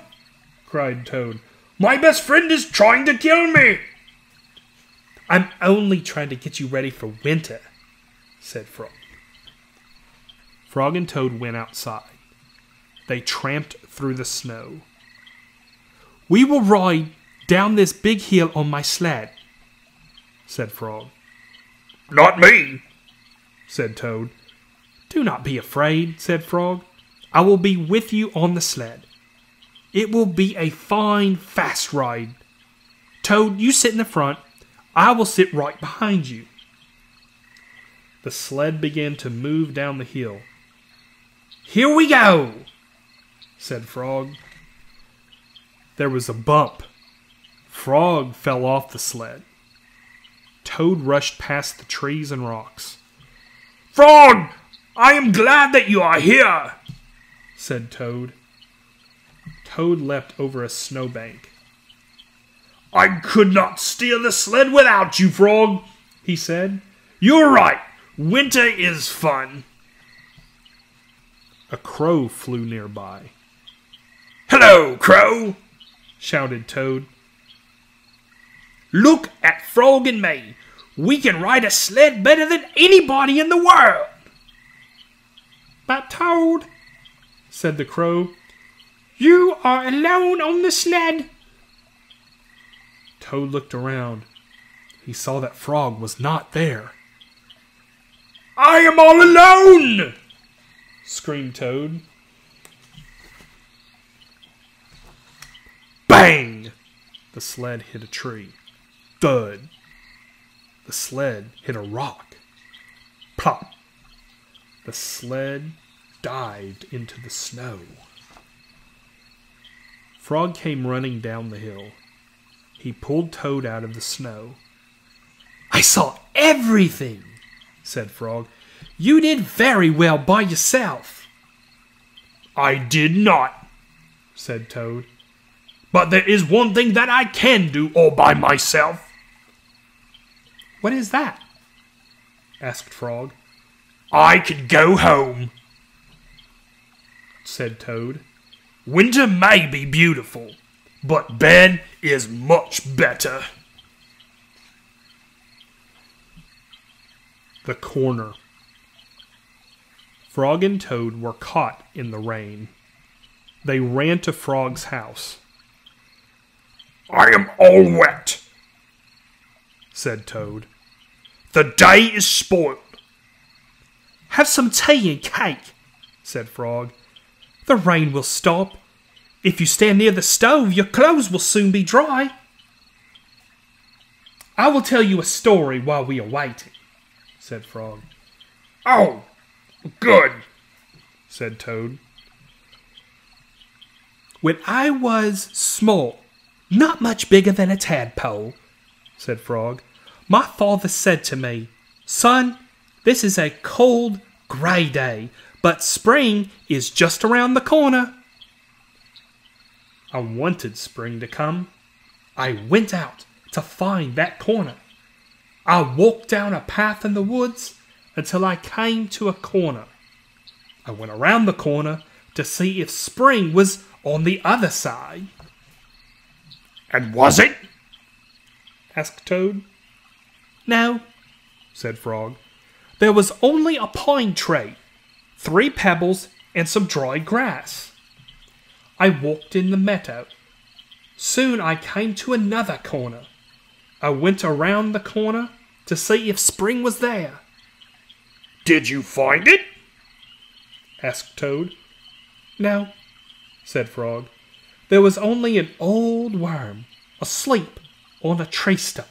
cried Toad. My best friend is trying to kill me! I'm only trying to get you ready for winter, said Frog. Frog and Toad went outside. They tramped through the snow. We will ride down this big hill on my sled, said Frog. Not me, said Toad. Do not be afraid, said Frog. I will be with you on the sled. It will be a fine, fast ride. Toad, you sit in the front. I will sit right behind you. The sled began to move down the hill. Here we go, said Frog. There was a bump. Frog fell off the sled. Toad rushed past the trees and rocks. Frog, I am glad that you are here, said Toad. Toad leapt over a snowbank. I could not steer the sled without you, Frog, he said. You're right. Winter is fun. A crow flew nearby. Hello, Crow, shouted Toad. Look at Frog and me. We can ride a sled better than anybody in the world. But Toad, said the Crow, you are alone on the sled. Toad looked around. He saw that Frog was not there. I am all alone! Screamed Toad. Bang! The sled hit a tree. Thud! The sled hit a rock. Plop! The sled dived into the snow. Frog came running down the hill. He pulled Toad out of the snow. I saw everything, said Frog. You did very well by yourself. I did not, said Toad. But there is one thing that I can do all by myself. What is that? Asked Frog. I can go home, said Toad. Winter may be beautiful, but bed is much better. The corner. Frog and Toad were caught in the rain. They ran to Frog's house. I am all wet, said Toad. The day is spoiled. Have some tea and cake, said Frog. The rain will stop. If you stand near the stove, your clothes will soon be dry. I will tell you a story while we are waiting, said Frog. Oh, good, said Toad. When I was small, not much bigger than a tadpole, said Frog, my father said to me, Son, this is a cold, gray day, but spring is just around the corner. I wanted spring to come. I went out to find that corner. I walked down a path in the woods until I came to a corner. I went around the corner to see if spring was on the other side. And was it? Asked Toad. No, said Frog. There was only a pine tree, 3 pebbles, and some dry grass. I walked in the meadow. Soon I came to another corner. I went around the corner to see if spring was there. Did you find it? Asked Toad. No, said Frog. There was only an old worm asleep on a tree stump.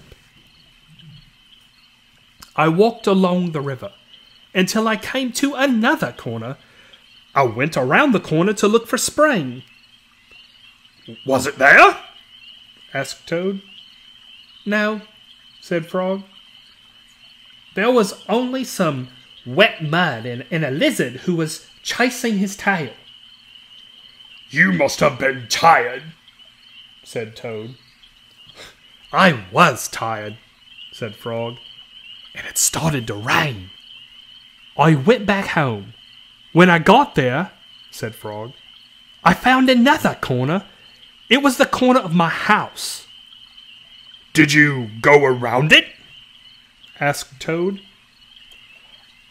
I walked along the river until I came to another corner. I went around the corner to look for spring. Was it there? Asked Toad. "No," said Frog. "There was only some wet mud and a lizard who was chasing his tail." "You must have been tired," said Toad. "I was tired," said Frog, "and it started to rain. I went back home. When I got there," said Frog, "I found another corner. It was the corner of my house." "Did you go around it?" asked Toad.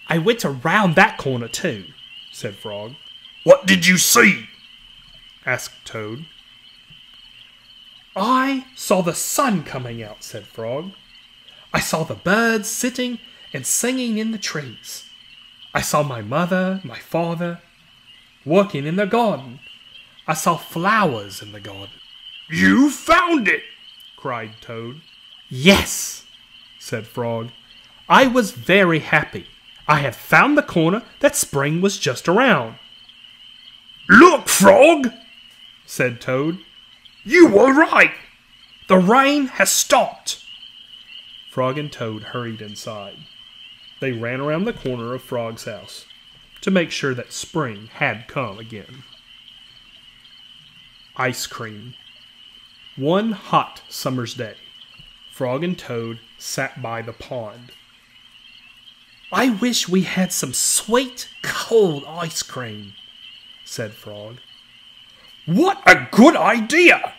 "I went around that corner too," said Frog. "What did you see?" asked Toad. "I saw the sun coming out," said Frog. "I saw the birds sitting and singing in the trees. I saw my mother, my father, working in the garden. I saw flowers in the garden." "You found it!" cried Toad. "Yes," said Frog. "I was very happy. I had found the corner that spring was just around." "Look, Frog," said Toad. "You were right. The rain has stopped." Frog and Toad hurried inside. They ran around the corner of Frog's house to make sure that spring had come again. Ice cream. One hot summer's day, Frog and Toad sat by the pond. "I wish we had some sweet, cold ice cream," said Frog. "What a good idea!"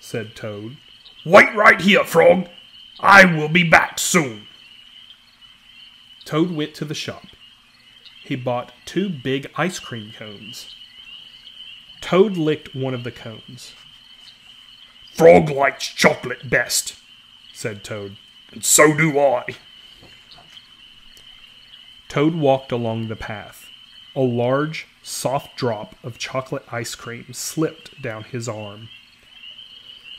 said Toad. "Wait right here, Frog. I will be back soon." Toad went to the shop. He bought 2 big ice cream cones. Toad licked one of the cones. "Frog likes chocolate best," said Toad, "and so do I." Toad walked along the path. A large, soft drop of chocolate ice cream slipped down his arm.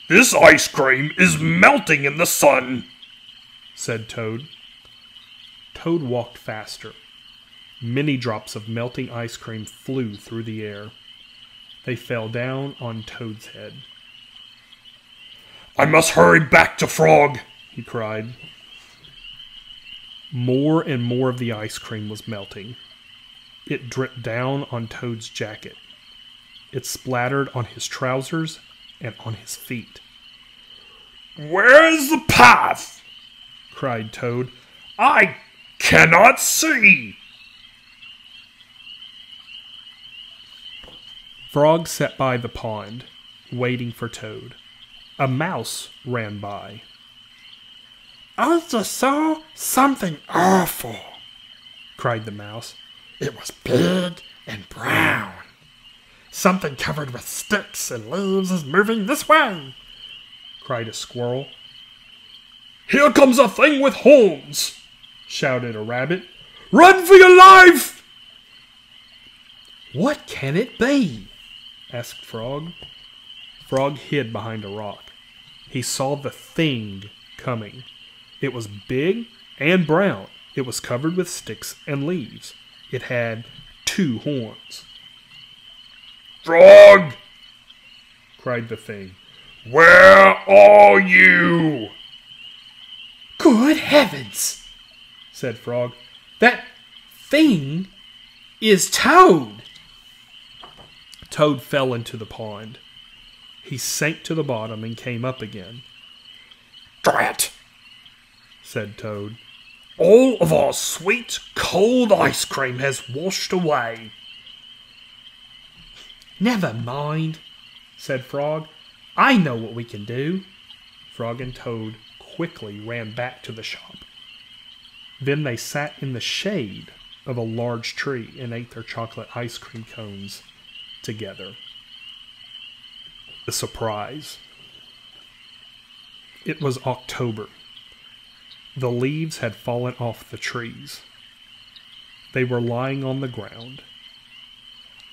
"This ice cream is melting in the sun," said Toad. Toad walked faster. Many drops of melting ice cream flew through the air. They fell down on Toad's head. "I must hurry back to Frog," he cried. More and more of the ice cream was melting. It dripped down on Toad's jacket. It splattered on his trousers and on his feet. "Where is the path?" cried Toad. "I cannot see." Frog sat by the pond, waiting for Toad. A mouse ran by. "I just saw something awful," cried the mouse. "It was big and brown. Something covered with sticks and leaves is moving this way," cried a squirrel. "Here comes a thing with horns," shouted a rabbit. "Run for your life!" "What can it be?" asked Frog. Frog hid behind a rock. He saw the thing coming. It was big and brown. It was covered with sticks and leaves. It had 2 horns. "Frog!" cried the thing. "Where are you?" "Good heavens!" said Frog. "That thing is Toad!" Toad fell into the pond. He sank to the bottom and came up again. "Drat!" said Toad. "All of our sweet, cold ice cream has washed away." "Never mind," said Frog. "I know what we can do." Frog and Toad quickly ran back to the shop. Then they sat in the shade of a large tree and ate their chocolate ice cream cones together. The surprise. It was October. The leaves had fallen off the trees. They were lying on the ground.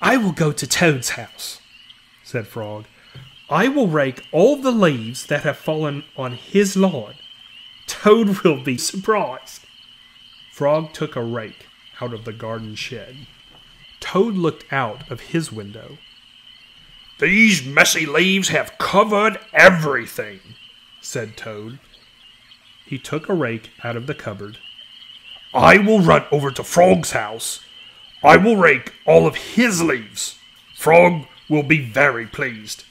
"I will go to Toad's house," said Frog. "I will rake all the leaves that have fallen on his lawn. Toad will be surprised." Frog took a rake out of the garden shed. Toad looked out of his window. "These messy leaves have covered everything," said Toad. He took a rake out of the cupboard. I will run over to Frog's house. I will rake all of his leaves. Frog will be very pleased.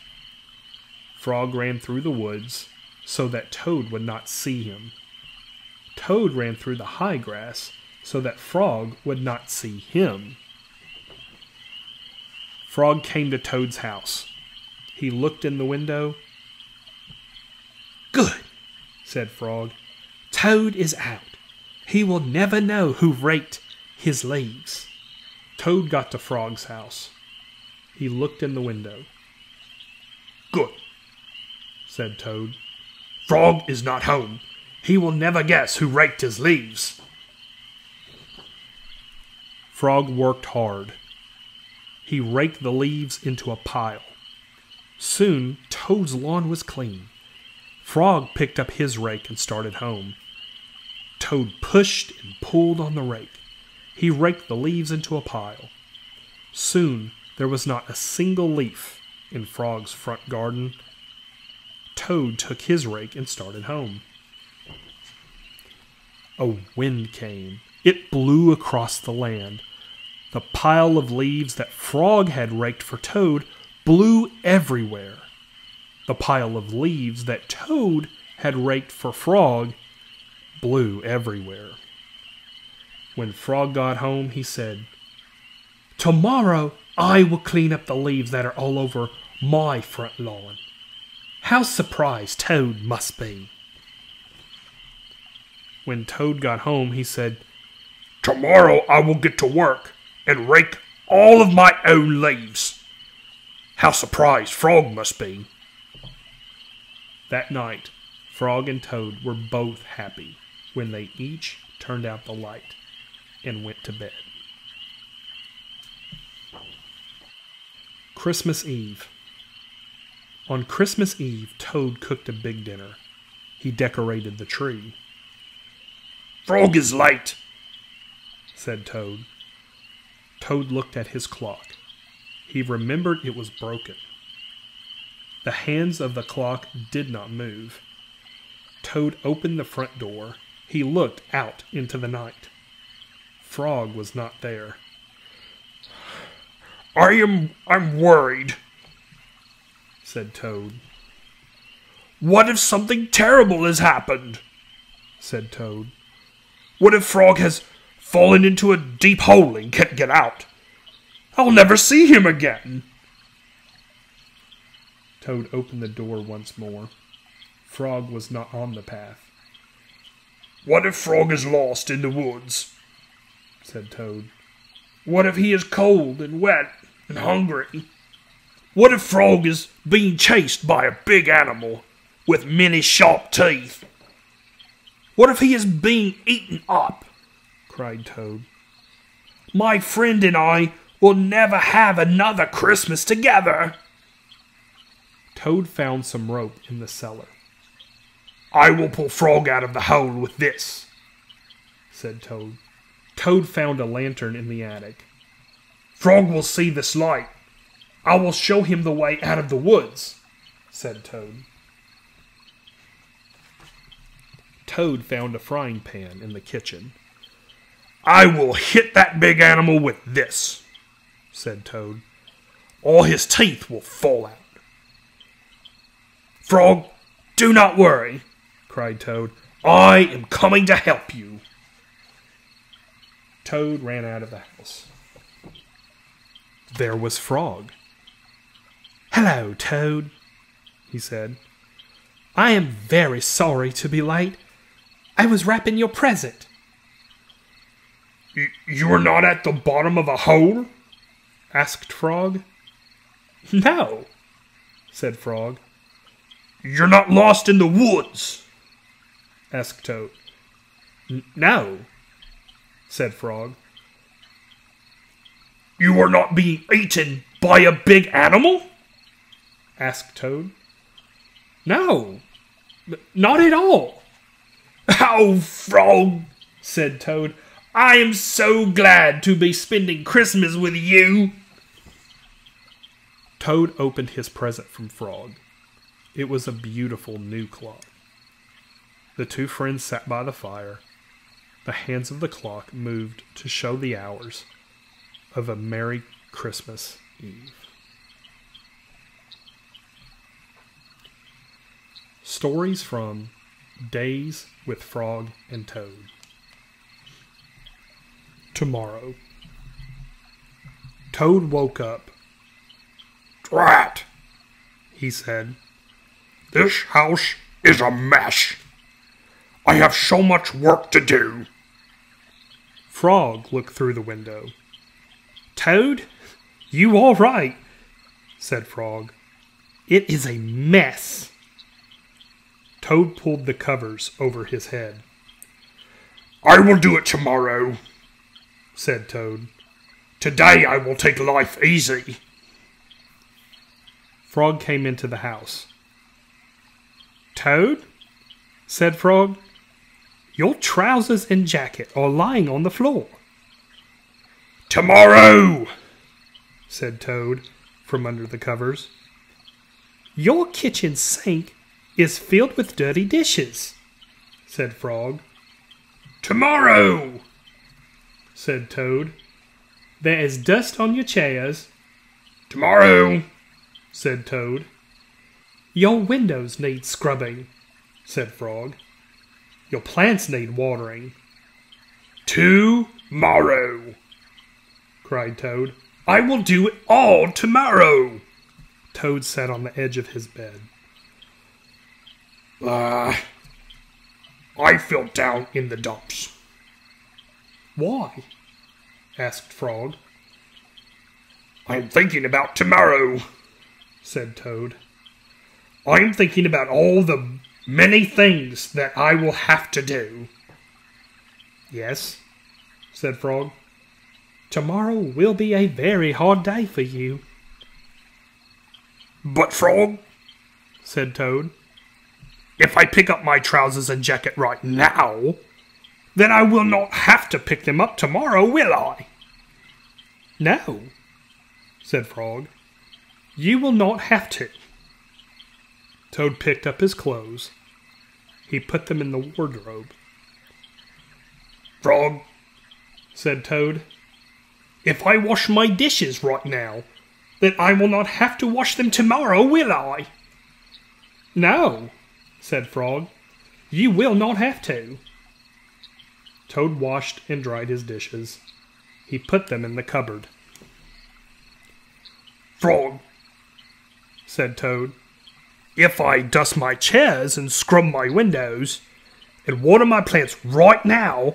Frog ran through the woods so that Toad would not see him. Toad ran through the high grass so that Frog would not see him. Frog came to Toad's house. He looked in the window. Good, said Frog. Toad is out. He will never know who raked his leaves. Toad got to Frog's house. He looked in the window. Good, said Toad. Frog is not home. He will never guess who raked his leaves. Frog worked hard. He raked the leaves into a pile. Soon, Toad's lawn was clean. Frog picked up his rake and started home. Toad pushed and pulled on the rake. He raked the leaves into a pile. Soon, there was not a single leaf in Frog's front garden. Toad took his rake and started home. A wind came. It blew across the land. The pile of leaves that Frog had raked for Toad blew everywhere. The pile of leaves that Toad had raked for Frog blew everywhere. When Frog got home, he said, "Tomorrow I will clean up the leaves that are all over my front lawn." How surprised Toad must be. When Toad got home, he said, "Tomorrow I will get to work and rake all of my own leaves." How surprised Frog must be. That night, Frog and Toad were both happy when they each turned out the light and went to bed. Christmas Eve. On Christmas Eve, Toad cooked a big dinner. He decorated the tree. "Frog is late," said Toad. Toad looked at his clock. He remembered it was broken. The hands of the clock did not move. Toad opened the front door. He looked out into the night. Frog was not there. I'm worried," said Toad. "What if something terrible has happened?" said Toad. "What if Frog has fallen into a deep hole and can't get out? I'll never see him again." Toad opened the door once more. Frog was not on the path. "What if Frog is lost in the woods?" said Toad. "What if he is cold and wet and hungry? What if Frog is being chased by a big animal with many sharp teeth? What if he is being eaten up?" cried Toad. "My friend and I will never have another Christmas together." Toad found some rope in the cellar. "I will pull Frog out of the hole with this," said Toad. Toad found a lantern in the attic. "Frog will see this light. I will show him the way out of the woods," said Toad. Toad found a frying pan in the kitchen. "I will hit that big animal with this," said Toad. "All his teeth will fall out." "Frog, do not worry," cried Toad. "I am coming to help you." Toad ran out of the house. There was Frog. "Hello, Toad," he said. "I am very sorry to be late. I was wrapping your present." "You were not at the bottom of a hole?" asked Frog. "No," said Frog. "You're not lost in the woods?" asked Toad. No. said Frog. "You are not being eaten by a big animal?" asked Toad. "No, not at all." "Oh, Frog," said Toad, "I am so glad to be spending Christmas with you." Toad opened his present from Frog. It was a beautiful new clock. The two friends sat by the fire. The hands of the clock moved to show the hours of a Merry Christmas Eve. Stories from Days with Frog and Toad. Tomorrow. Toad woke up. "Drat," he said. "This house is a mess. I have so much work to do." Frog looked through the window. "Toad, you all right?" said Frog. "It is a mess." Toad pulled the covers over his head. "I will do it tomorrow," said Toad. "Today I will take life easy." Frog came into the house. "Toad," said Frog, "your trousers and jacket are lying on the floor." "Tomorrow," said Toad from under the covers. "Your kitchen sink is filled with dirty dishes," said Frog. "Tomorrow," said Toad. "There is dust on your chairs." "Tomorrow," said Toad. "Your windows need scrubbing," said Frog. "Your plants need watering." "Tomorrow," cried Toad. "I will do it all tomorrow." Toad sat on the edge of his bed. I fell down in the dumps." "Why?" asked Frog. "I'm thinking about tomorrow," said Toad. "I'm thinking about all the many things that I will have to do." "Yes," said Frog. "Tomorrow will be a very hard day for you." "But Frog," said Toad, "if I pick up my trousers and jacket right now, then I will not have to pick them up tomorrow, will I?" "No," said Frog. "You will not have to." Toad picked up his clothes. He put them in the wardrobe. "Frog," said Toad, "if I wash my dishes right now, then I will not have to wash them tomorrow, will I?" "No," said Frog. "You will not have to." Toad washed and dried his dishes. He put them in the cupboard. "Frog," said Toad, "if I dust my chairs and scrub my windows and water my plants right now,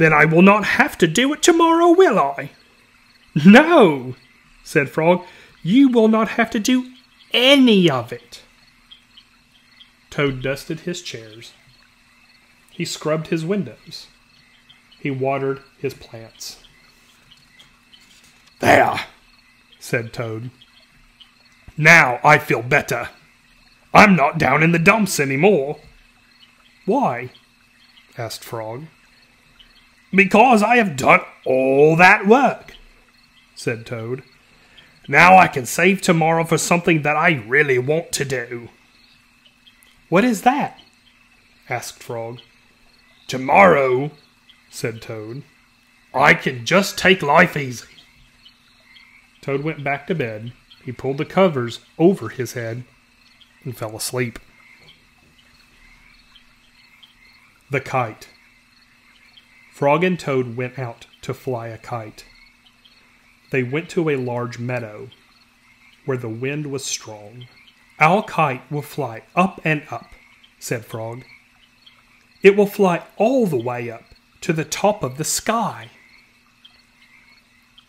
then I will not have to do it tomorrow, will I?" "No," said Frog. "You will not have to do any of it." Toad dusted his chairs. He scrubbed his windows. He watered his plants. "There," said Toad. "Now I feel better. I'm not down in the dumps anymore." "Why?" asked Frog. "Because I have done all that work," said Toad. "Now I can save tomorrow for something that I really want to do." "What is that?" asked Frog. "Tomorrow," said Toad, "I can just take life easy." Toad went back to bed. He pulled the covers over his head and fell asleep. The kite. Frog and Toad went out to fly a kite. They went to a large meadow where the wind was strong. "Our kite will fly up and up," said Frog. "It will fly all the way up to the top of the sky."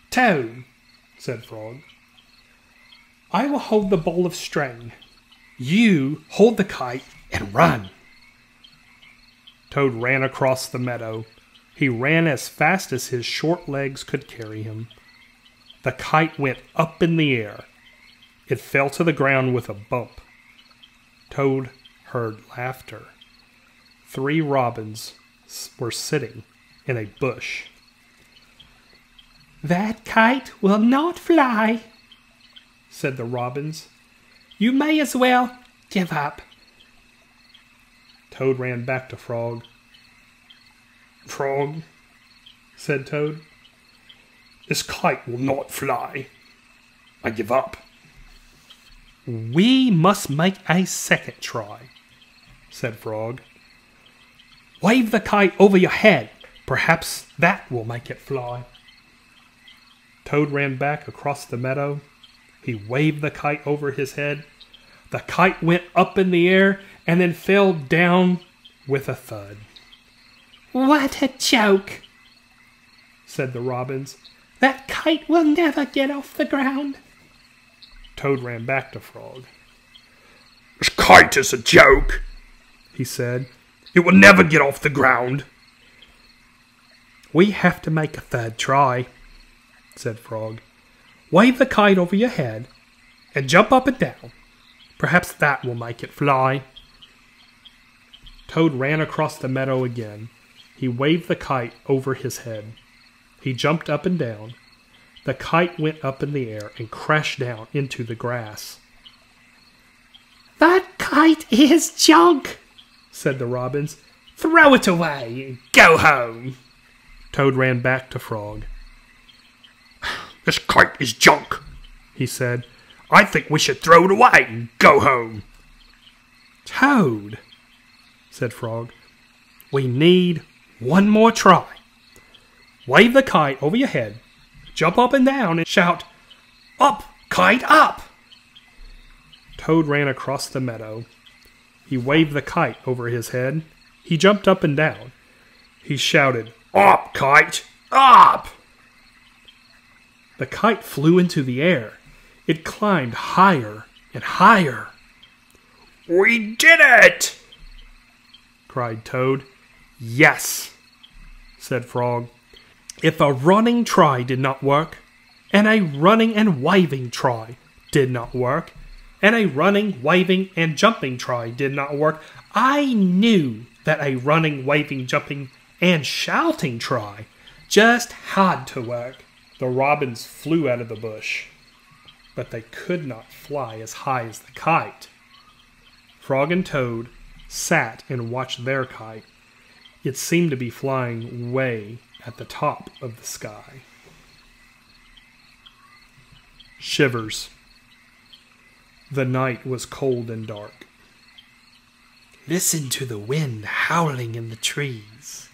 "Toad," said Frog, "I will hold the bowl of string. You hold the kite and run." Toad ran across the meadow. He ran as fast as his short legs could carry him. The kite went up in the air. It fell to the ground with a bump. Toad heard laughter. Three robins were sitting in a bush. "That kite will not fly," said the robins. "You may as well give up." Toad ran back to Frog. "Frog," said Toad, "this kite will not fly. I give up." "We must make a second try," said Frog. "Wave the kite over your head. Perhaps that will make it fly." Toad ran back across the meadow. He waved the kite over his head. The kite went up in the air and then fell down with a thud. "What a joke," said the robins. "That kite will never get off the ground." Toad ran back to Frog. "This kite is a joke," he said. "It will never get off the ground." "We have to make a third try," said Frog. "Wave the kite over your head and jump up and down. Perhaps that will make it fly." Toad ran across the meadow again. He waved the kite over his head. He jumped up and down. The kite went up in the air and crashed down into the grass. "That kite is junk," said the robins. "Throw it away and go home." Toad ran back to Frog. "This kite is junk," he said. "I think we should throw it away and go home." "Toad," said Frog, "we need one more try. Wave the kite over your head, jump up and down, and shout, 'Up, kite, up!'" Toad ran across the meadow. He waved the kite over his head. He jumped up and down. He shouted, "Up, kite, up!" The kite flew into the air. It climbed higher and higher. "We did it!" cried Toad. "Yes," said Frog. "If a running try did not work, and a running and waving try did not work, and a running, waving, and jumping try did not work, I knew that a running, waving, jumping, and shouting try just had to work." The robins flew out of the bush, but they could not fly as high as the kite. Frog and Toad sat and watched their kite. It seemed to be flying way at the top of the sky. Shivers. The night was cold and dark. "Listen to the wind howling in the trees,"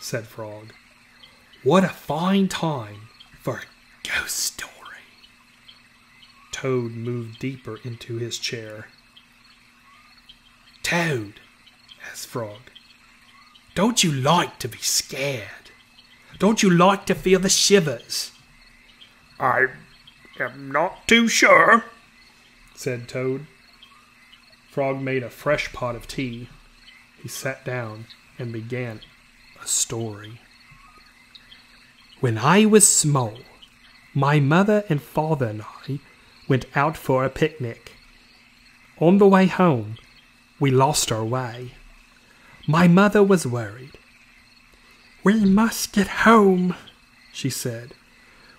said Frog. "What a fine time for a ghost story." Toad moved deeper into his chair. "Toad," asked Frog, "don't you like to be scared? Don't you like to feel the shivers?" "I am not too sure," said Toad. Frog made a fresh pot of tea. He sat down and began a story. "When I was small, my mother and father and I went out for a picnic. On the way home, we lost our way. My mother was worried. 'We must get home,' she said.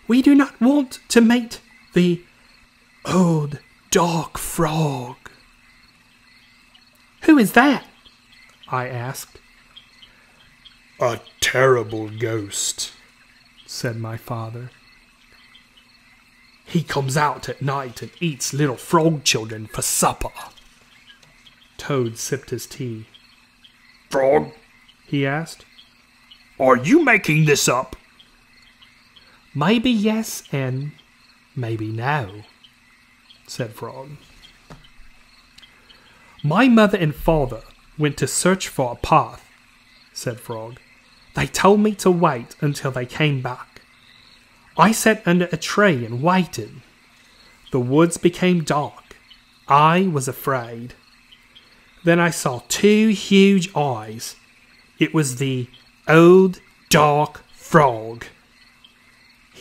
'We do not want to meet the old dark frog.' 'Who is that?' I asked. 'A terrible ghost,' said my father. 'He comes out at night and eats little frog children for supper.'" Toad sipped his tea. "Frog," he asked, "are you making this up?" "Maybe yes and maybe no," said Frog. "My mother and father went to search for a path," said Frog. "They told me to wait until they came back. I sat under a tree and waited. The woods became dark. I was afraid. Then I saw two huge eyes. It was the old dark frog.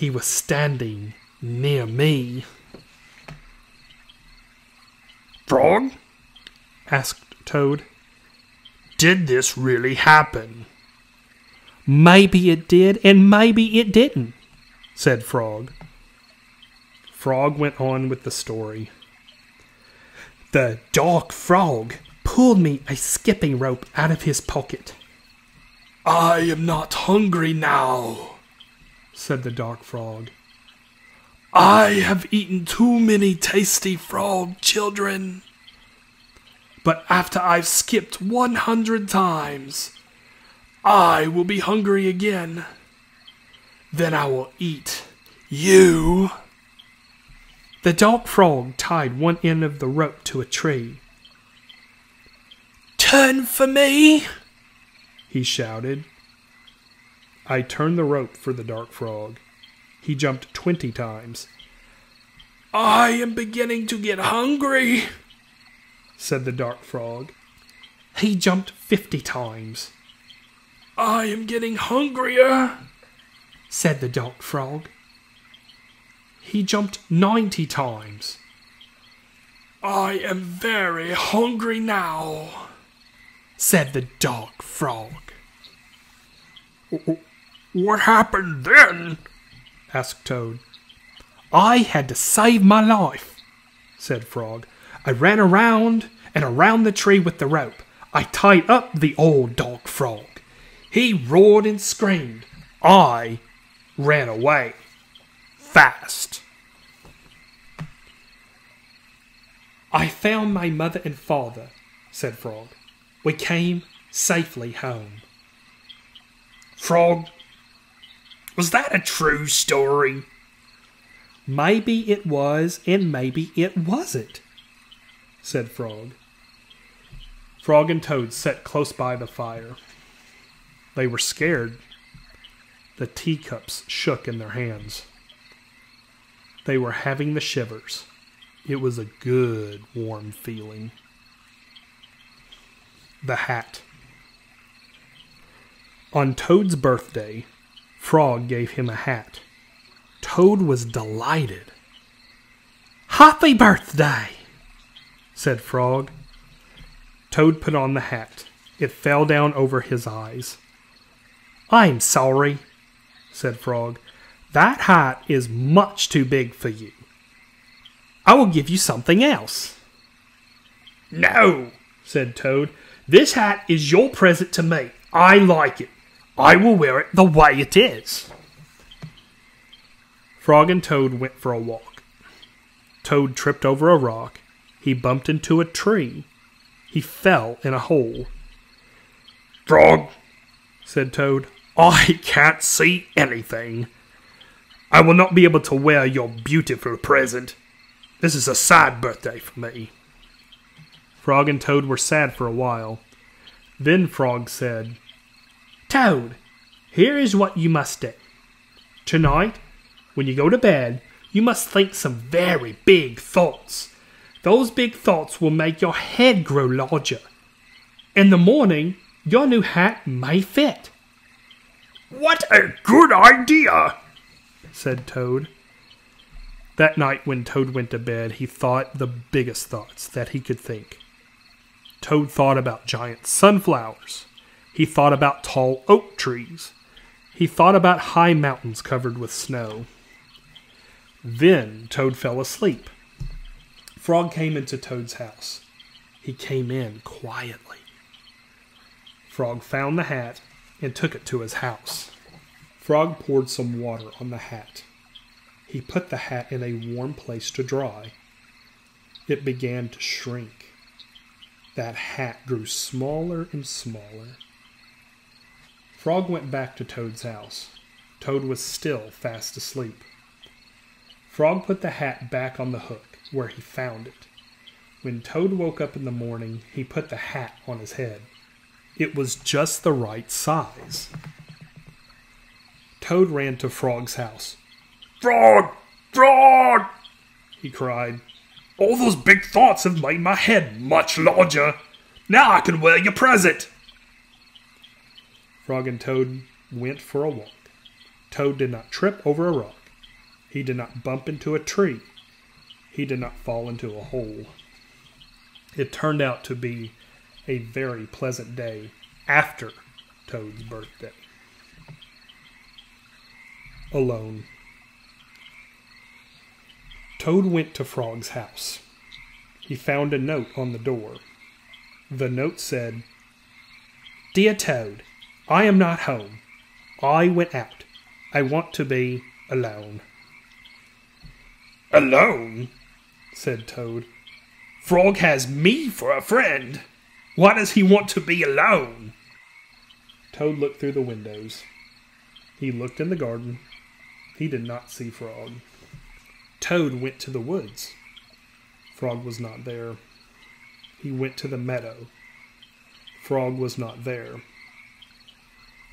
He was standing near me." "Frog," asked Toad, "did this really happen?" "Maybe it did and maybe it didn't," said Frog. Frog went on with the story. "The dark frog pulled me a skipping rope out of his pocket. "I am not hungry now," said the dark frog. "I have eaten too many tasty frog children. But after I've skipped 100 times, I will be hungry again. Then I will eat you." The dark frog tied one end of the rope to a tree. "Turn for me!" he shouted. I turned the rope for the dark frog. He jumped 20 times. "I am beginning to get hungry," said the dark frog. He jumped 50 times. "I am getting hungrier," said the dark frog. He jumped 90 times. "I am very hungry now," said the dark frog. "What happened then?" asked Toad. "I had to save my life," said Frog. "I ran around and around the tree with the rope. I tied up the old dark frog. He roared and screamed. I ran away. Fast. I found my mother and father," said Frog. "We came safely home." "Frog, was that a true story?" "Maybe it was, and maybe it wasn't," said Frog. Frog and Toad sat close by the fire. They were scared. The teacups shook in their hands. They were having the shivers. It was a good, warm feeling. The hat. On Toad's birthday, Frog gave him a hat. Toad was delighted. "Happy birthday," said Frog. Toad put on the hat. It fell down over his eyes. "I'm sorry," said Frog. "That hat is much too big for you. I will give you something else." "No," said Toad. "This hat is your present to me. I like it. I will wear it the way it is." Frog and Toad went for a walk. Toad tripped over a rock. He bumped into a tree. He fell in a hole. "Frog," said Toad, "I can't see anything. I will not be able to wear your beautiful present. This is a sad birthday for me." Frog and Toad were sad for a while. Then Frog said, "Toad, here is what you must do. Tonight, when you go to bed, you must think some very big thoughts. Those big thoughts will make your head grow larger. In the morning, your new hat may fit." "What a good idea!" said Toad. That night when Toad went to bed, he thought the biggest thoughts that he could think. Toad thought about giant sunflowers. He thought about tall oak trees. He thought about high mountains covered with snow. Then Toad fell asleep. Frog came into Toad's house. He came in quietly. Frog found the hat and took it to his house. Frog poured some water on the hat. He put the hat in a warm place to dry. It began to shrink. That hat grew smaller and smaller. Frog went back to Toad's house. Toad was still fast asleep. Frog put the hat back on the hook where he found it. When Toad woke up in the morning, he put the hat on his head. It was just the right size. Toad ran to Frog's house. "Frog! Frog!" he cried. "All those big thoughts have made my head much larger. Now I can wear your present." Frog and Toad went for a walk. Toad did not trip over a rock. He did not bump into a tree. He did not fall into a hole. It turned out to be a very pleasant day after Toad's birthday. Alone. Toad went to Frog's house. He found a note on the door. The note said, "Dear Toad, I am not home. I went out. I want to be alone." "Alone?" said Toad. "Frog has me for a friend. Why does he want to be alone?" Toad looked through the windows. He looked in the garden. He did not see Frog. Toad went to the woods. Frog was not there. He went to the meadow. Frog was not there.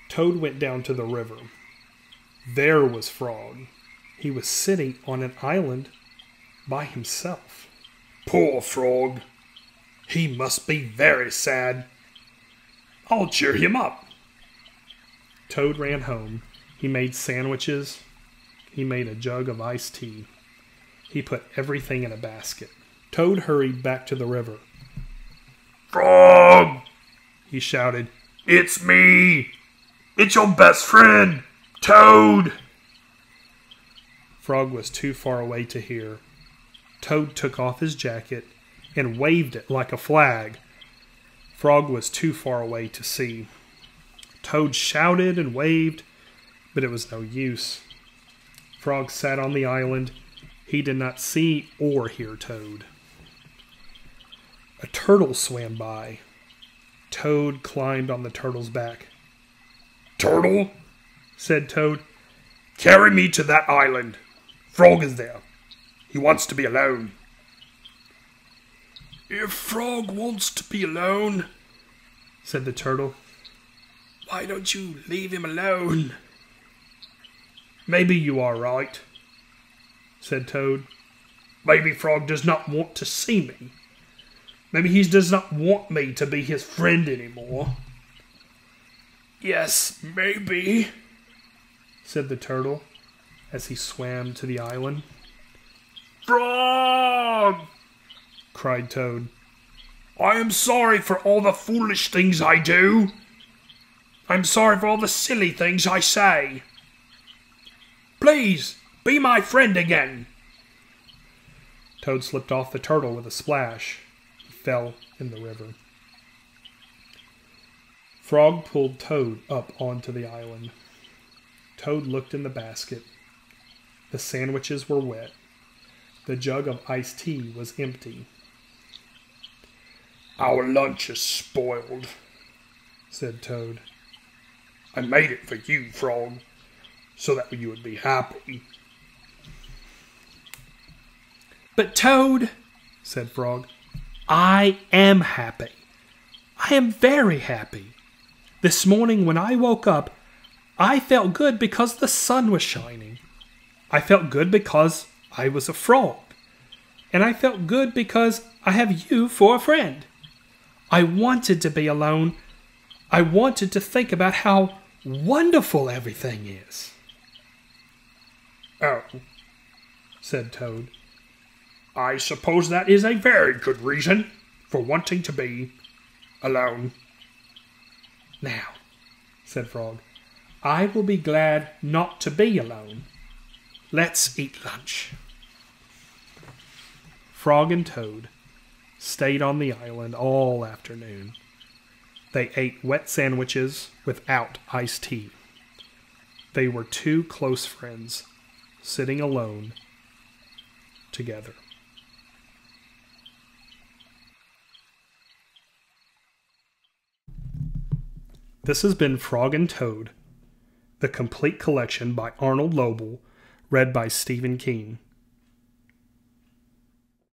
Toad went down to the river. There was Frog. He was sitting on an island by himself. "Poor Frog. He must be very sad. I'll cheer him up." Toad ran home. He made sandwiches. He made a jug of iced tea. He put everything in a basket. Toad hurried back to the river. "Frog!" he shouted. "It's me! It's your best friend, Toad!" Frog was too far away to hear. Toad took off his jacket and waved it like a flag. Frog was too far away to see. Toad shouted and waved, but it was no use. Frog sat on the island. He did not see or hear Toad. A turtle swam by. Toad climbed on the turtle's back. "Turtle," said Toad, "carry me to that island. Frog is there. He wants to be alone." "If Frog wants to be alone," said the turtle, "why don't you leave him alone?" "Maybe you are right," said Toad. "Maybe Frog does not want to see me. Maybe he does not want me to be his friend anymore." "Yes, maybe," said the turtle as he swam to the island. "Frog!" cried Toad. "I am sorry for all the foolish things I do. I'm sorry for all the silly things I say. Please, be my friend again." Toad slipped off the turtle with a splash. He fell in the river. Frog pulled Toad up onto the island. Toad looked in the basket. The sandwiches were wet. The jug of iced tea was empty. "Our lunch is spoiled," said Toad. "I made it for you, Frog, so that you would be happy." "But Toad," said Frog, "I am happy. I am very happy. This morning when I woke up, I felt good because the sun was shining. I felt good because I was a frog. And I felt good because I have you for a friend. I wanted to be alone. I wanted to think about how wonderful everything is." "Oh," said Toad. "I suppose that is a very good reason for wanting to be alone." "Now," said Frog, "I will be glad not to be alone. Let's eat lunch." Frog and Toad stayed on the island all afternoon. They ate wet sandwiches without iced tea. They were two close friends, sitting alone together. This has been Frog and Toad, the complete collection by Arnold Lobel, read by Stephen King.